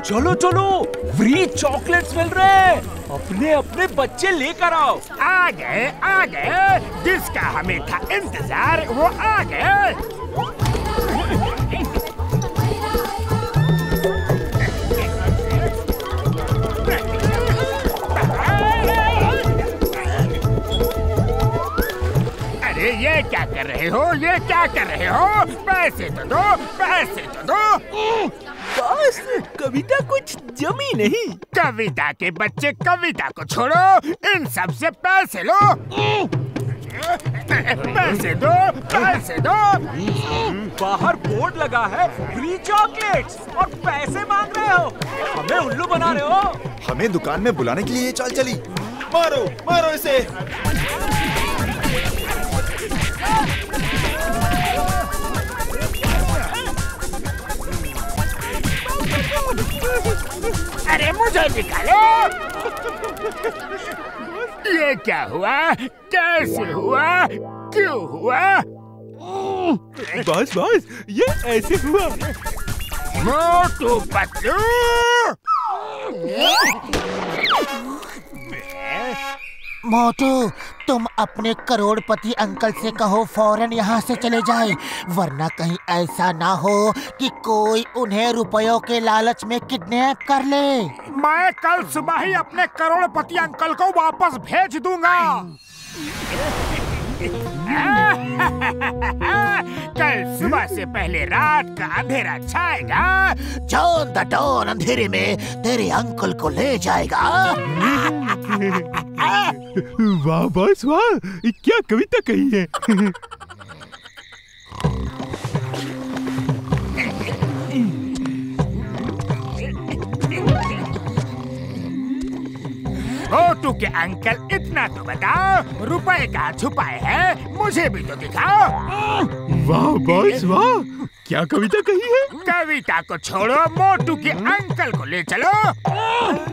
चलो चलो फ्री चॉकलेट्स मिल रहे, अपने अपने बच्चे लेकर आओ। आ गए आ गए, जिसका हमें था इंतजार वो आ गए। ये क्या कर रहे हो, ये क्या कर रहे हो? पैसे तो दो, पैसे तो दो। बस कविता कुछ जमी नहीं। कविता के बच्चे, कविता को छोड़ो, इन सब से पैसे लो। पैसे दो, पैसे दो। बाहर बोर्ड लगा है फ्री चॉकलेट्स और पैसे मांग रहे हो, हमें उल्लू बना रहे हो। हमें दुकान में बुलाने के लिए ये चाल चली। मारो मारो इसे। अरे मुझे निकालो। ये क्या हुआ, कैसे हुआ, क्यों हुआ? बस बस ये ऐसे हुआ। मोटू पतलू मोटू, तुम अपने करोड़पति अंकल से कहो फौरन यहाँ से चले जाए, वरना कहीं ऐसा ना हो कि कोई उन्हें रुपयों के लालच में किडनैप कर ले। मैं कल सुबह ही अपने करोड़पति अंकल को वापस भेज दूंगा। कल सुबह से पहले रात का अंधेरा छाएगा। जॉन द डॉन अंधेरे में तेरे अंकल को ले जाएगा। वाह बॉस वाह, क्या कविता कही है। मोटू के अंकल इतना तो बताओ, रुपए कहाँ छुपाए हैं, मुझे भी तो दिखाओ। वाह बॉस वाह, क्या कविता कही है। कविता को छोड़ो, मोटू के अंकल को ले चलो।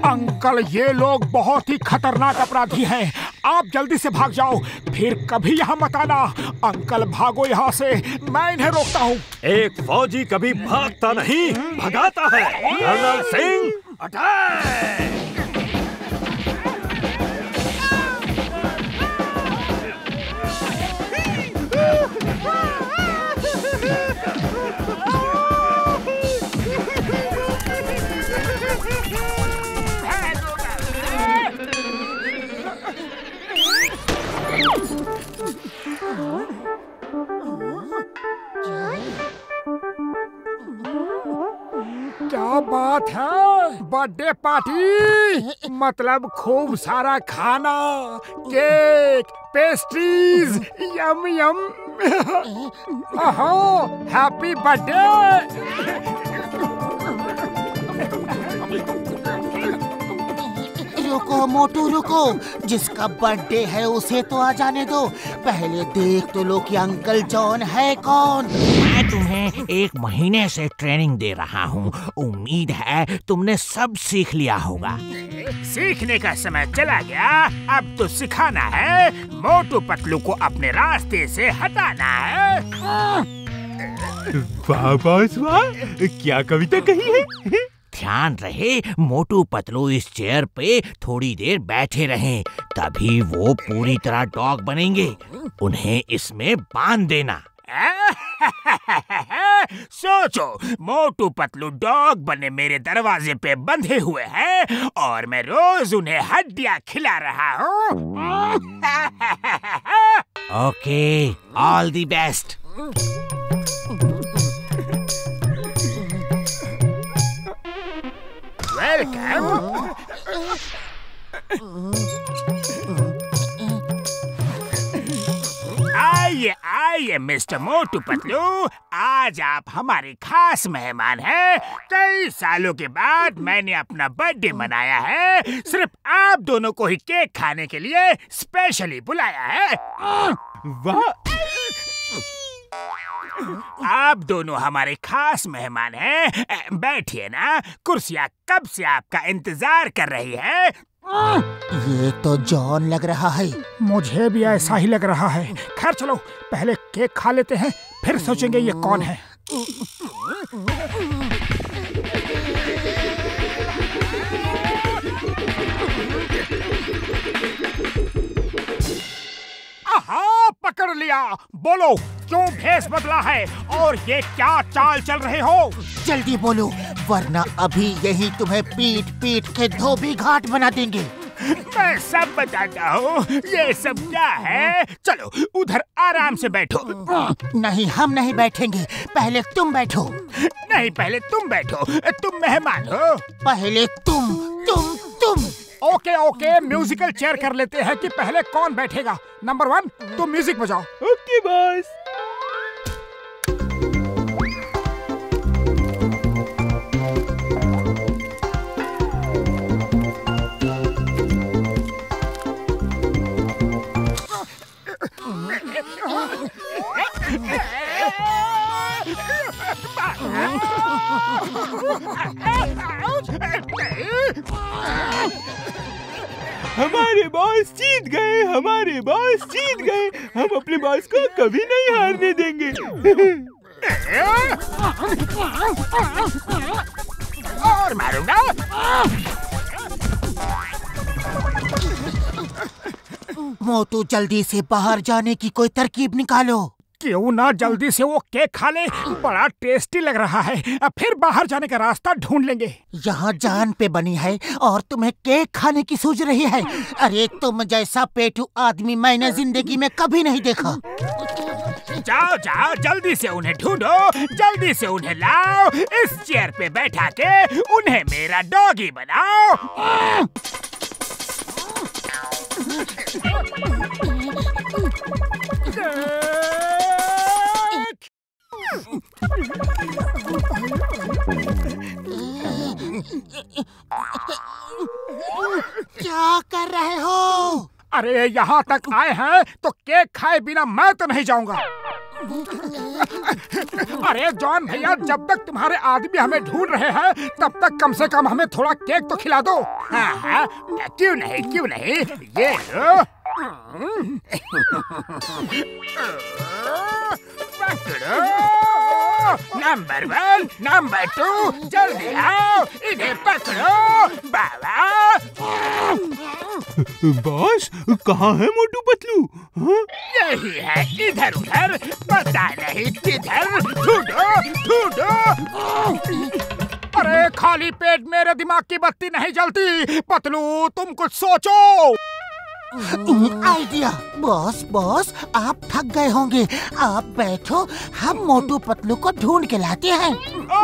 अंकल ये लोग बहुत ही खतरनाक अपराधी हैं, आप जल्दी से भाग जाओ, फिर कभी यहाँ मत आना। अंकल भागो यहाँ से, मैं इन्हें रोकता हूँ। एक फौजी कभी भागता नहीं, भगाता है। Colonel Singh attack. क्या बात है, बर्थडे पार्टी मतलब खूब सारा खाना, केक, पेस्ट्रीज, यम यम। अहो हैप्पी बर्थडे। रुको मोटू रुको, जिसका बर्थडे है उसे तो आ जाने दो, पहले देख तो लो कि अंकल जॉन है कौन। मैं तुम्हें एक महीने से ट्रेनिंग दे रहा हूँ, उम्मीद है तुमने सब सीख लिया होगा। सीखने का समय चला गया, अब तो सिखाना है। मोटू पतलू को अपने रास्ते से हटाना है। वाह बॉस वाह, क्या कविता कही है। ध्यान रहे मोटू पतलू इस चेयर पे थोड़ी देर बैठे रहें, तभी वो पूरी तरह डॉग बनेंगे, उन्हें इसमें बांध देना। सोचो मोटू पतलू डॉग बने मेरे दरवाजे पे बंधे हुए हैं और मैं रोज उन्हें हड्डियाँ खिला रहा हूँ। Okay, all the best. Welcome. आइए आइए मिस्टर मोटू पतलू, आज आप हमारे खास मेहमान हैं। कई सालों के बाद मैंने अपना बर्थडे मनाया है, सिर्फ आप दोनों को ही केक खाने के लिए स्पेशली बुलाया है। वाह, आप दोनों हमारे खास मेहमान हैं। बैठिए ना, कुर्सियाँ कब से आपका इंतजार कर रही है। आ, ये तो जॉन लग रहा है। मुझे भी ऐसा ही लग रहा है। खैर चलो पहले केक खा लेते हैं, फिर सोचेंगे ये कौन है। आहा, पकड़ लिया। बोलो क्यों भेष बदला है और ये क्या चाल चल रहे हो? जल्दी बोलो वरना अभी यही तुम्हें पीट पीट के धोबी घाट बना देंगे। मैं सब बताता हूँ ये सब क्या है। चलो उधर आराम से बैठो। नहीं हम नहीं बैठेंगे, पहले तुम बैठो। नहीं पहले तुम बैठो, तुम मेहमान हो। पहले तुम तुम तुम ओके ओके म्यूजिकल चेयर कर लेते हैं कि पहले कौन बैठेगा। नंबर वन तुम म्यूजिक बजाओ। Okay boss. हमारे बॉस जीत गए, हमारे बॉस जीत गए। हम अपने बॉस को कभी नहीं हारने देंगे। और मारूंगा। मोटू जल्दी से बाहर जाने की कोई तरकीब निकालो। क्यों ना जल्दी से वो केक खा ले, बड़ा टेस्टी लग रहा है। अब फिर बाहर जाने का रास्ता ढूंढ लेंगे। यहाँ जान पे बनी है और तुम्हें केक खाने की सूझ रही है। अरे तुम जैसा पेटू आदमी मैंने जिंदगी में कभी नहीं देखा। जाओ जाओ जल्दी से उन्हें ढूंढो, जल्दी से उन्हें लाओ। इस चेयर पे बैठा के उन्हें मेरा डॉगी बनाओ। क्या कर रहे हो? अरे यहाँ तक आए हैं तो केक खाए बिना मैं तो नहीं जाऊंगा। अरे जॉन भैया जब तक तुम्हारे आदमी हमें ढूंढ रहे हैं तब तक कम से कम हमें थोड़ा केक तो खिला दो। हाँ हाँ क्यों नहीं क्यों नहीं, ये लो। पकड़ो नंबर वन नंबर टू जल्दी आओ इन्हें पकड़ो। बाबा बॉस कहाँ है मोटू पतलू? हाँ? यही है, इधर उधर पता नहीं किधर। ढूंढो ढूंढो। अरे खाली पेट मेरे दिमाग की बत्ती नहीं जलती। पतलू तुम कुछ सोचो। आइडिया। बॉस बॉस आप थक गए होंगे, आप बैठो, हम मोटू पतलू को ढूंढ के लाते हैं।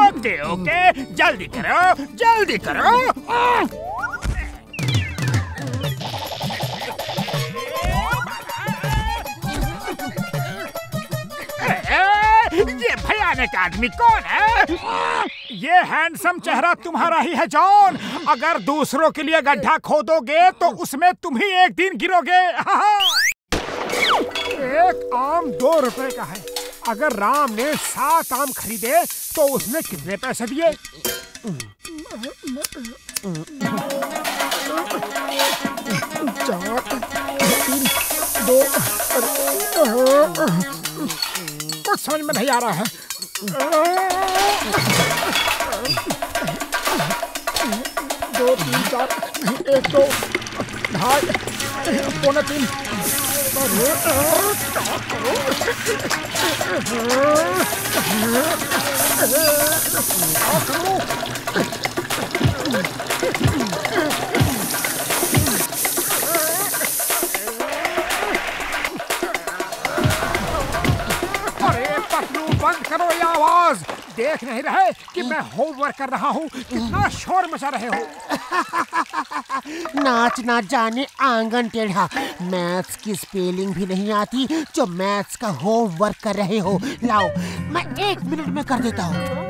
ओके ओके जल्दी करो जल्दी करो। ये भयानक आदमी कौन है? ये हैंडसम चेहरा तुम्हारा ही है जॉन। अगर दूसरों के लिए गड्ढा खोदोगे तो उसमें तुम ही एक दिन गिरोगे। एक आम दो रुपए का है। अगर राम ने सात आम खरीदे तो उसने कितने पैसे दिए? चार दो कुछ समझ में नहीं आ रहा है। दो तीन चार एक दो ढाई पौने तीन करो ये आवाज। देख नहीं रहे कि मैं होमवर्क कर रहा हूँ? कितना शोर मचा रहे हो। नाच ना जाने आंगन टेढ़ा। मैथ्स की स्पेलिंग भी नहीं आती जो मैथ्स का होमवर्क कर रहे हो। लाओ मैं एक मिनट में कर देता हूँ।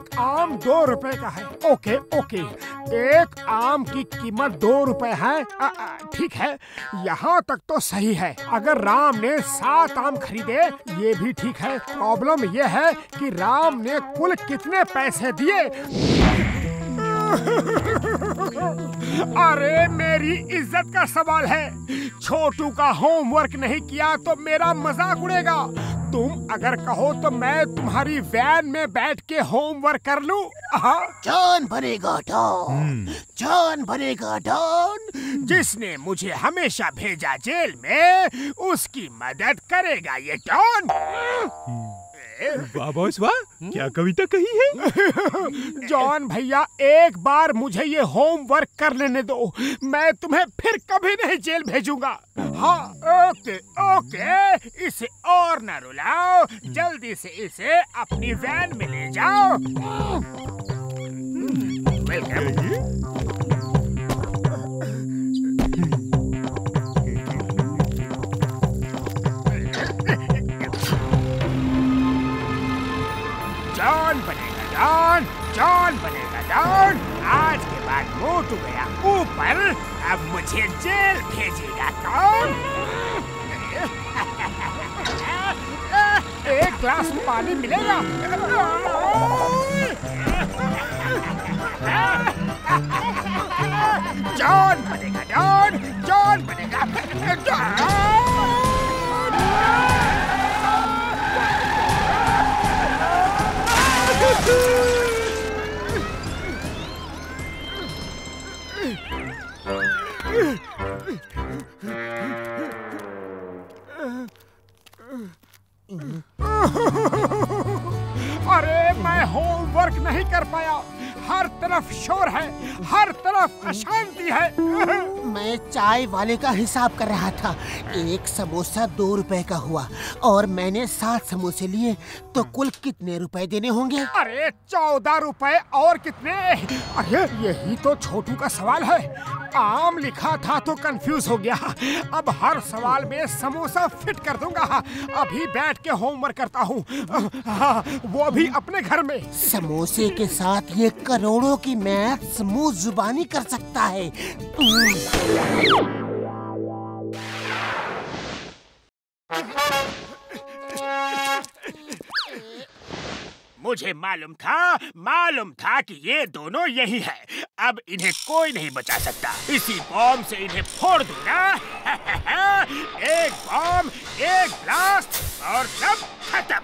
एक आम दो रुपए का है। ओके ओके एक आम की कीमत दो रुपए है, ठीक है, यहाँ तक तो सही है। अगर राम ने सात आम खरीदे ये भी ठीक है। प्रॉब्लम ये है कि राम ने कुल कितने पैसे दिए। अरे मेरी इज्जत का सवाल है, छोटू का होमवर्क नहीं किया तो मेरा मजाक उड़ेगा। तुम अगर कहो तो मैं तुम्हारी वैन में बैठ के होमवर्क कर लूं। जान भरेगा डॉन, जान भरेगा डॉन। जिसने मुझे हमेशा भेजा जेल में उसकी मदद करेगा ये डॉन। वाह बॉस वाह, क्या कविता कही है। जॉन भैया एक बार मुझे ये होमवर्क कर लेने दो, मैं तुम्हें फिर कभी नहीं जेल भेजूंगा। हाँ ओके ओके, इसे और न रुलाओ, जल्दी से इसे अपनी वैन में ले जाओ। वेलकम। डॉन बनेगा डॉन, डॉन बनेगा डॉन। आज के बाद मोटू गया ऊपर, अब मुझे जेल भेजेगा कौन? एक ग्लास पानी मिलेगा। डॉन बनेगा डॉन, डॉन बनेगा डॉन। अरे मैं होमवर्क नहीं कर पाया, हर तरफ शोर है, हर तरफ अशांति है। मैं चाय वाले का हिसाब कर रहा था, एक समोसा दो रुपए का हुआ और मैंने सात समोसे लिए, तो कुल कितने रुपए देने होंगे? अरे चौदह रुपए और कितने। अरे यही तो छोटू का सवाल है, आम लिखा था तो कंफ्यूज हो गया। अब हर सवाल में समोसा फिट कर दूंगा। अभी बैठ के होमवर्क करता हूँ, वो भी अपने घर में। समोसे के साथ ये करोड़ों की मैथ्स मुंह जुबानी कर सकता है। मुझे मालूम था, मालूम था कि ये दोनों यही है। अब इन्हें कोई नहीं बचा सकता, इसी बॉम्ब से इन्हें फोड़ दूंगा। एक बॉम्ब, एक ब्लास्ट और सब खत्म।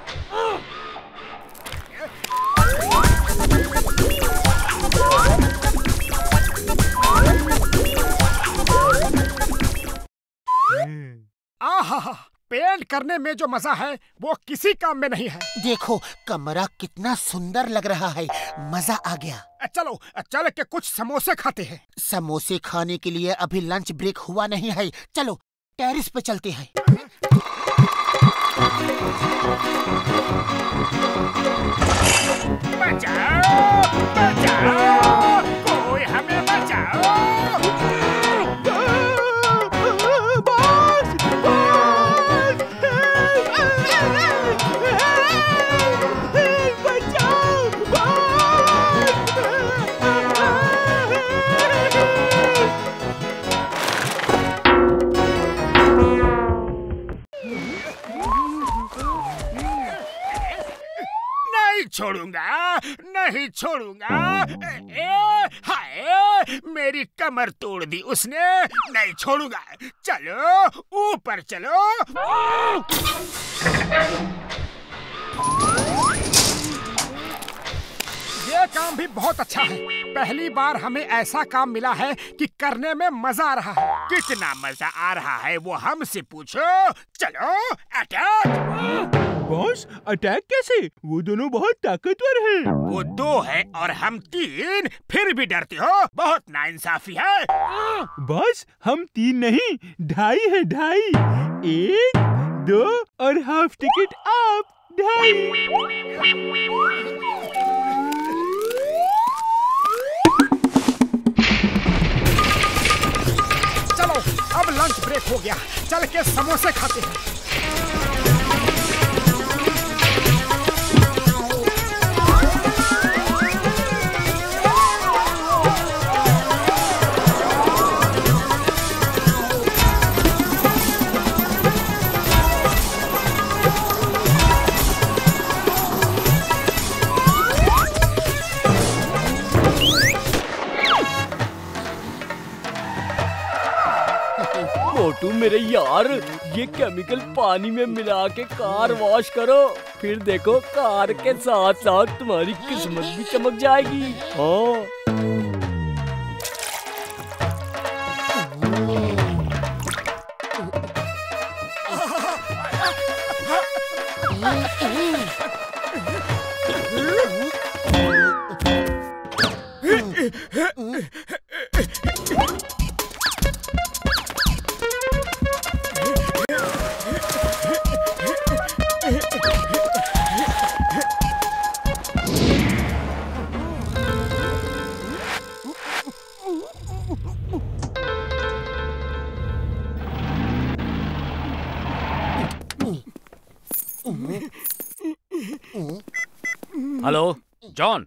पेंट करने में जो मजा है वो किसी काम में नहीं है। देखो कमरा कितना सुंदर लग रहा है, मजा आ गया। चलो चल के कुछ समोसे खाते हैं। समोसे खाने के लिए अभी लंच ब्रेक हुआ नहीं है, चलो टेरेस पे चलते हैं। बचाओ, बचाओ, कोई हमें बचाओ। छोड़ूंगा नहीं छोड़ूंगा। ए, हाय मेरी कमर तोड़ दी उसने, नहीं छोड़ूंगा। चलो ऊपर चलो। ये काम भी बहुत अच्छा है, पहली बार हमें ऐसा काम मिला है कि करने में मजा आ रहा है। कितना मजा आ रहा है वो हमसे पूछो। चलो अटैक। बॉस अटैक कैसे? वो दोनों बहुत ताकतवर हैं। वो दो है और हम तीन, फिर भी डरते हो? बहुत नाइंसाफी है। बॉस हम तीन नहीं, ढाई है, ढाई। एक, दो और हाफ टिकट आप, ढाई। चलो अब लंच ब्रेक हो गया, चल के समोसे खाते हैं। मोटू मेरे यार, ये केमिकल पानी में मिला के कार वॉश करो, फिर देखो कार के साथ साथ तुम्हारी किस्मत भी चमक जाएगी। हाँ हेलो जॉन,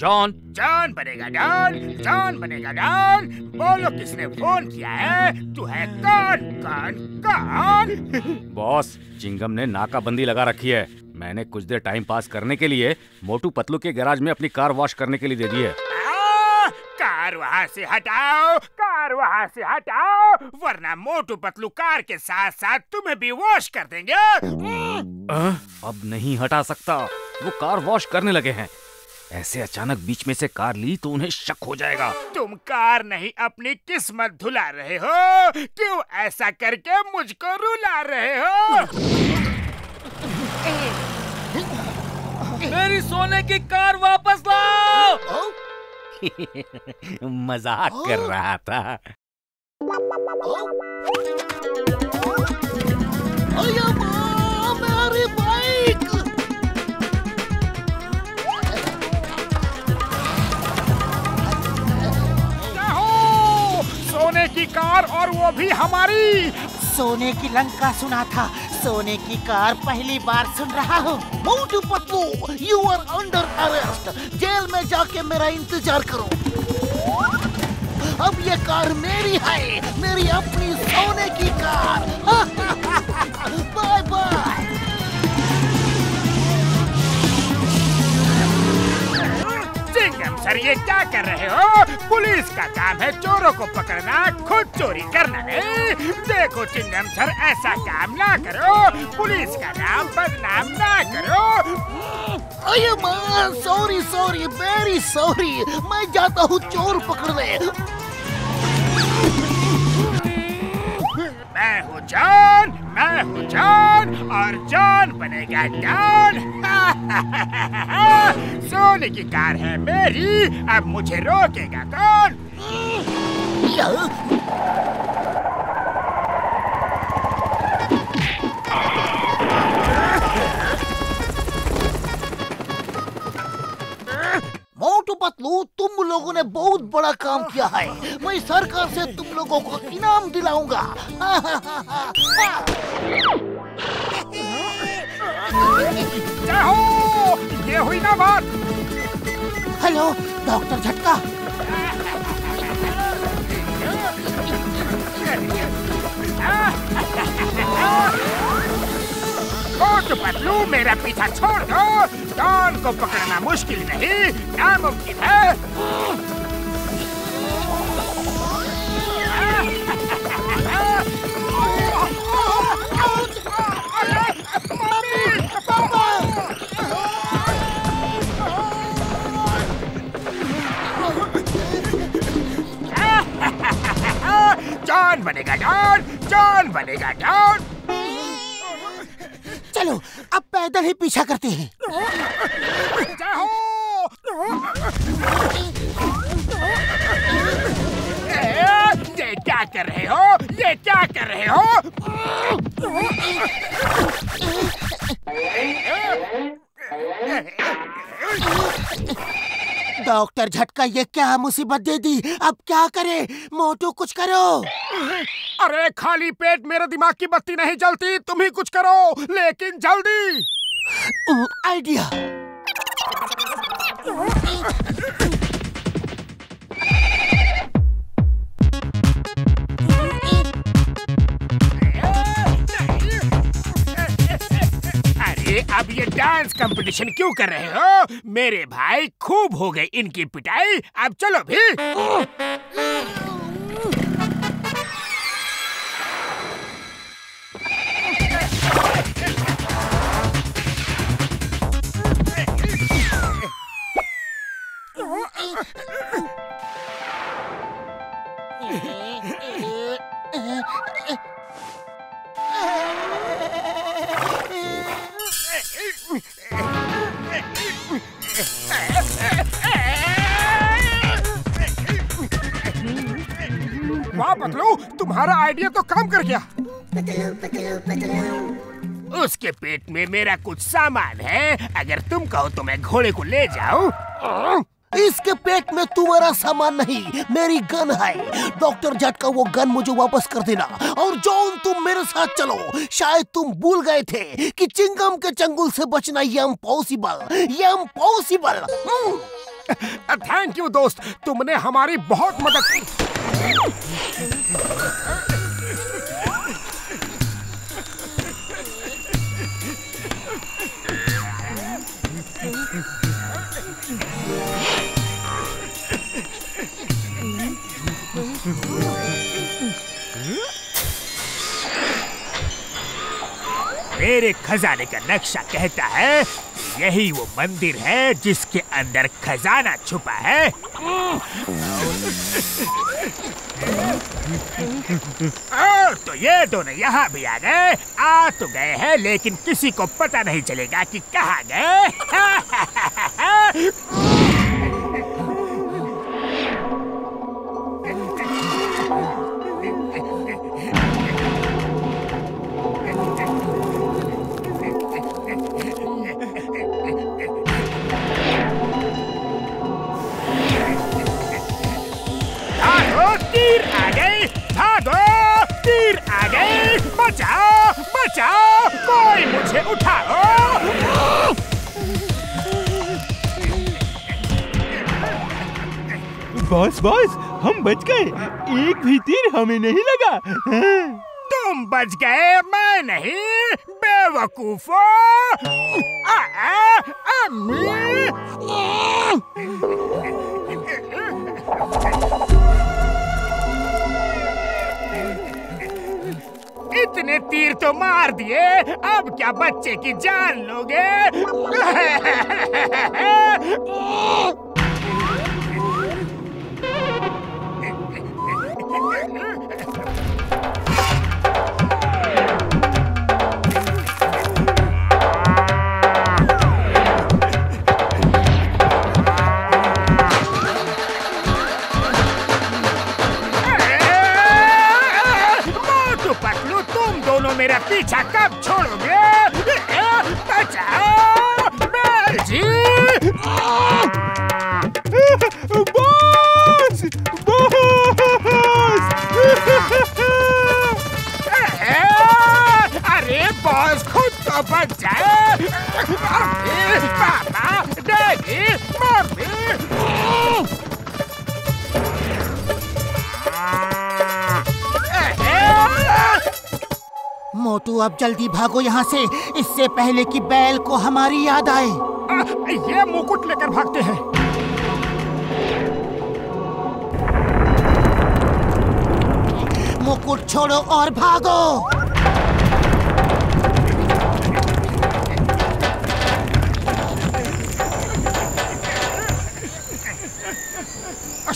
जॉन जॉन बनेगा डॉन, जॉन बनेगा डॉन, बोलो किसने फोन किया है? तू है कौन कौन कौन? बॉस, चिंगम ने नाकाबंदी लगा रखी है। मैंने कुछ देर टाइम पास करने के लिए मोटू पतलू के गैराज में अपनी कार वॉश करने के लिए दे दी है। आ, कार वहाँ से हटाओ, कार वहाँ से हटाओ, वरना मोटू पतलू कार के साथ साथ तुम्हें भी वॉश कर देंगे। आ, अब नहीं हटा सकता, वो कार वॉश करने लगे हैं। ऐसे अचानक बीच में से कार ली तो उन्हें शक हो जाएगा। तुम कार नहीं अपनी किस्मत धुला रहे हो, क्यों ऐसा करके मुझको रुला रहे हो? मेरी सोने की कार वापस लाओ। मजाक कर रहा था। की कार, और वो भी हमारी। सोने की लंका सुना था, सोने की कार पहली बार सुन रहा हूँ। Motu Patlu, you are under arrest. Jail में जाके मेरा इंतजार करो। अब ये कार मेरी है, मेरी अपनी सोने की car. Bye bye. Chingam sir, ये क्या कर रहे हो? पुलिस का काम है चोरों को पकड़ना, खुद चोरी करना नहीं। देखो चिंगम सर, ऐसा काम ना करो, पुलिस का नाम बदनाम ना करो। अरे माँ, सॉरी सॉरी वेरी सॉरी, मैं जाता हूँ चोर पकड़ने। मैं हूँ जान, मैं हूँ जान, और जान बनेगा जान। सोने की कार है मेरी, अब मुझे रोकेगा कौन? मोटू पतलू, तुम लोगों ने बहुत बड़ा काम किया है। मैं सरकार से तुम लोगों को इनाम दिलाऊंगा। ये हुई ना बात। हेलो डॉक्टर झटका। मोटू पतलू, मेरा पीछा छोड़ दो। डॉन को पकड़ना मुश्किल नहीं, नामुमकिन है। डॉन बनेगा डॉन, डॉन बनेगा डॉन। चलो अब पैदल ही पीछा करते हैं। ये क्या कर रहे हो? ये क्या कर रहे हो? डॉक्टर झटका, ये क्या मुसीबत दे दी। अब क्या करें मोटू, कुछ करो। अरे खाली पेट मेरे दिमाग की बत्ती नहीं जलती, तुम ही कुछ करो, लेकिन जल्दी। आइडिया। अरे अब ये डांस कंपटीशन क्यों कर रहे हो? मेरे भाई खूब हो गई इनकी पिटाई, अब चलो भी। पतलू, तुम्हारा आइडिया तो काम कर गया। पतलू, पतलू, पतलू। उसके पेट में मेरा कुछ सामान है, अगर तुम कहो तो मैं घोड़े को ले जाऊं। इसके पेट में तुम्हारा सामान नहीं, मेरी गन है। डॉक्टर जट का वो गन मुझे वापस कर देना। और जॉन, तुम मेरे साथ चलो। शायद तुम भूल गए थे कि चिंगम के चंगुल से बचना इम्पॉसिबल, इम्पॉसिबल। थैंक यू दोस्त, तुमने हमारी बहुत मदद की। मेरे खजाने का नक्शा कहता है यही वो मंदिर है जिसके अंदर खजाना छुपा है। और तो ये दोनों यहाँ भी आ गए। आ तो गए हैं, लेकिन किसी को पता नहीं चलेगा कि कहाँ गए। बचाओ, बचाओ, कोई मुझे उठाओ। बॉस, बॉस, हम बच गए। एक भी तीर हमें नहीं लगा। तुम बच गए, मैं नहीं। बेवकूफो। आ, आ, अम्मी। इतने तीर तो मार दिए, अब क्या बच्चे की जान लोगे? मेरा पीछा कब छोड़ोगे? बचाओ, बेलजी। Boss, boss. अरे बॉस, खुद तो बच जाए। पापा, डैडी, मम्मी। मोटू, अब जल्दी भागो यहाँ से, इससे पहले कि बैल को हमारी याद आए। आ, ये मुकुट लेकर भागते हैं। मुकुट छोड़ो और भागो।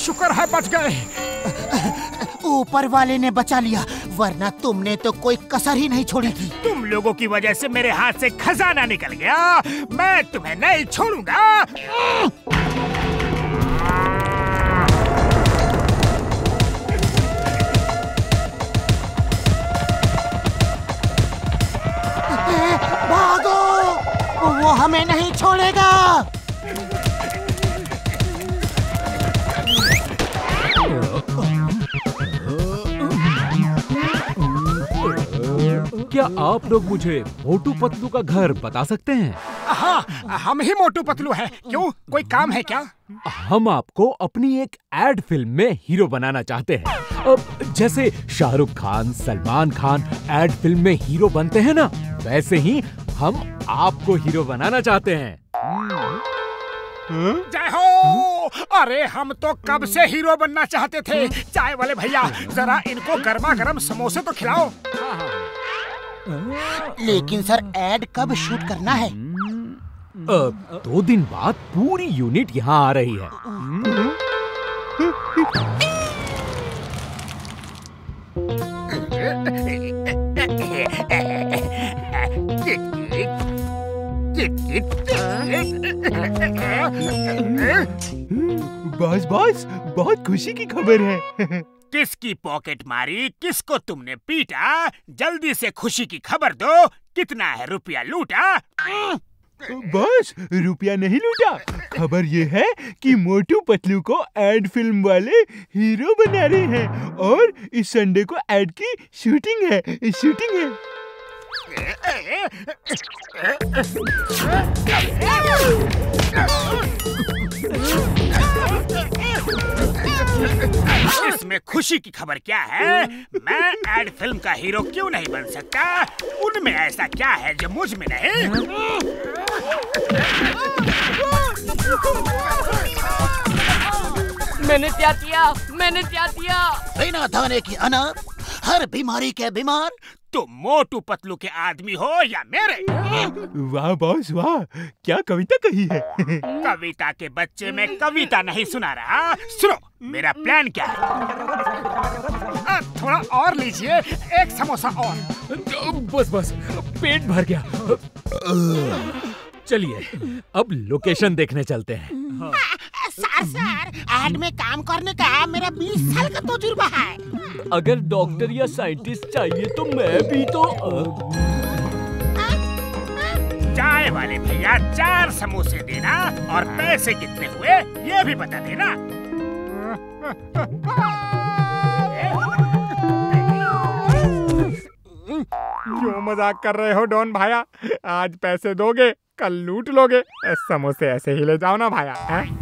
शुक्र है बच गए। ऊपर वाले ने बचा लिया, वरना तुमने तो कोई कसर ही नहीं छोड़ी थी। तुम लोगों की वजह से मेरे हाथ से खजाना निकल गया। मैं तुम्हें नहीं छोड़ूंगा। भागो, वो हमें नहीं छोड़ेगा। क्या आप लोग मुझे मोटू पतलू का घर बता सकते हैं? हाँ, हम ही मोटू पतलू हैं। क्यों, कोई काम है क्या? हम आपको अपनी एक एड फिल्म में हीरो बनाना चाहते हैं। अब जैसे शाहरुख खान, सलमान खान एड फिल्म में हीरो बनते हैं ना, वैसे ही हम आपको हीरो बनाना चाहते हैं। जय हो! अरे हम तो कब से हीरो बनना चाहते थे। चाय वाले भैया, जरा इनको गर्मा गर्म समोसे तो खिलाओ। लेकिन सर, एड कब शूट करना है? अब दो दिन बाद पूरी यूनिट यहाँ आ रही है। बस बस, बहुत खुशी की खबर है। किसकी पॉकेट मारी, किसको तुमने पीटा, जल्दी से खुशी की खबर दो, कितना है रुपया लूटा? बस रुपया नहीं लूटा, खबर ये है कि मोटू पतलू को एड फिल्म वाले हीरो बना रहे हैं और इस संडे को एड की शूटिंग है शूटिंग है इसमें खुशी की खबर क्या है? मैं एड फिल्म का हीरो क्यों नहीं बन सकता? उनमें ऐसा क्या है जो मुझ में नहीं? मैंने क्या किया? मैंने क्या किया? बिना धाने की अनार, हर बीमारी के बीमार, तो मोटू पतलू के आदमी हो या मेरे? वाह बॉस वाह, क्या कविता कही है। कविता के बच्चे में कविता नहीं सुना रहा। सुनो मेरा प्लान क्या है। आ, थोड़ा और लीजिए, एक समोसा और। बस बस पेट भर गया। चलिए अब लोकेशन देखने चलते हैं। हाँ। सर सर, एड में काम करने का मेरा बीस साल का तजुर्बा है। अगर डॉक्टर या साइंटिस्ट चाहिए तो मैं भी तो। चाय वाले भैया चार समोसे देना और पैसे कितने हुए ये भी बता देना। क्यों मजाक कर रहे हो डॉन भाया? आज पैसे दोगे कल लूट लोगे। समोसे ऐसे ही ले जाओ ना भाया। है?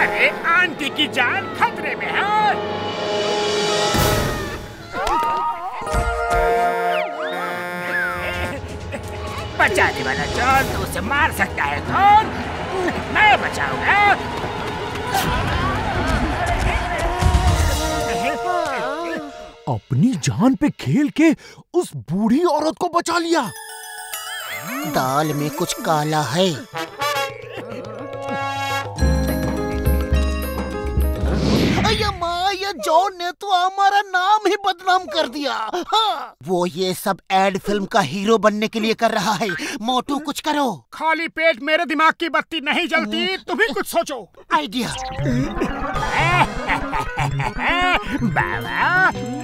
अरे आंटी की जान खतरे में है। बचाने वाला चोर तो उसे मार सकता है। कौन? मैं बचाऊंगा। अपनी जान पे खेल के उस बूढ़ी औरत को बचा लिया। दाल में कुछ काला है। अरे माँ, ये जॉन ने तो हमारा नाम ही बदनाम कर दिया। हाँ। वो ये सब एड फिल्म का हीरो बनने के लिए कर रहा है। मोटू कुछ करो। खाली पेट मेरे दिमाग की बत्ती नहीं जलती। तुम ही कुछ सोचो। आइडिया। बाबा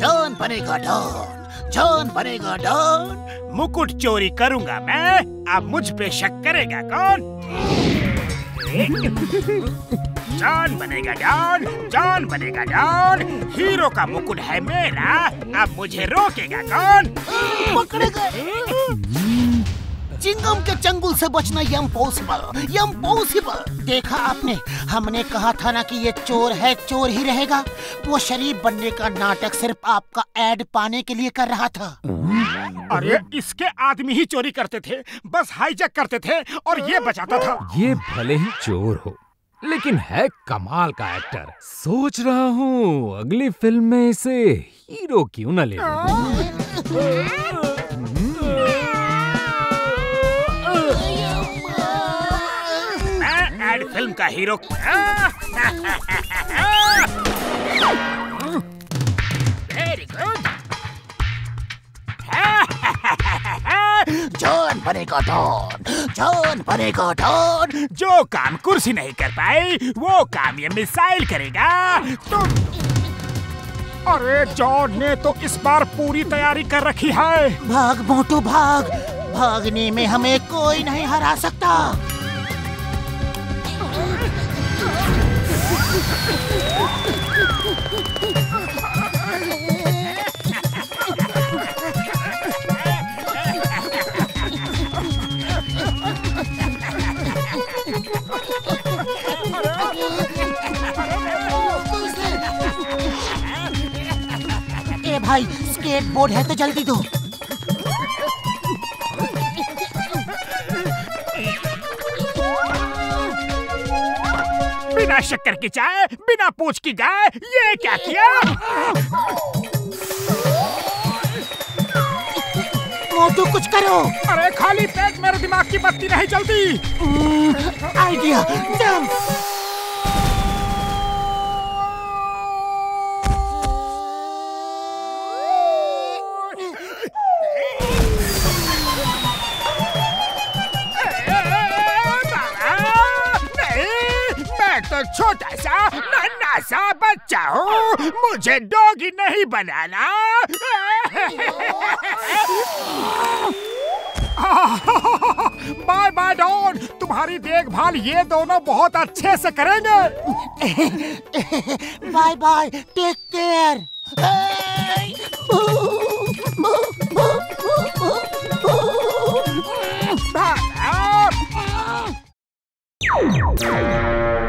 जॉन बनेगा डॉन, जॉन बनेगा डॉन। मुकुट चोरी करूंगा मैं, अब मुझ पे शक करेगा कौन? जॉन बनेगा डॉन, जॉन बनेगा डॉन। हीरो का मुकुट है मेरा, अब मुझे रोकेगा कौन? पकड़ेगा। चिंगम के चंगुल से बचना इम्पॉसिबल, इम्पॉसिबल। देखा आपने, हमने कहा था ना कि ये चोर है, चोर ही रहेगा। वो शरीफ बनने का नाटक सिर्फ आपका एड पाने के लिए कर रहा था। अरे इसके आदमी ही चोरी करते थे, बस हाईजैक करते थे और ये बचाता था। ये भले ही चोर हो लेकिन है कमाल का एक्टर। सोच रहा हूँ अगली फिल्म में इसे हीरो क्यों न ले लूं। फिल्म का हीरो। Very good. जॉन बनेगा डॉन, जॉन बनेगा डॉन। जो काम कुर्सी नहीं कर पाई वो काम ये मिसाइल करेगा। तुम अरे जॉन ने तो इस बार पूरी तैयारी कर रखी है। भाग मोटू भाग, भागने में हमें कोई नहीं हरा सकता। ए भाई स्केटबोर्ड है तो जल्दी दो। बिना शक्कर की चाय, बिना पूछ की गाय, ये क्या किया? मोटू कुछ करो। अरे खाली पेट मेरे दिमाग की बत्ती नहीं जलती। आइडिया। छोटा सा नन्हा सा बच्चा हूँ, मुझे डॉगी नहीं बनाना। बाय बाय डॉन, तुम्हारी देखभाल ये दोनों बहुत अच्छे से करेंगे। Bye bye, take care. भाग।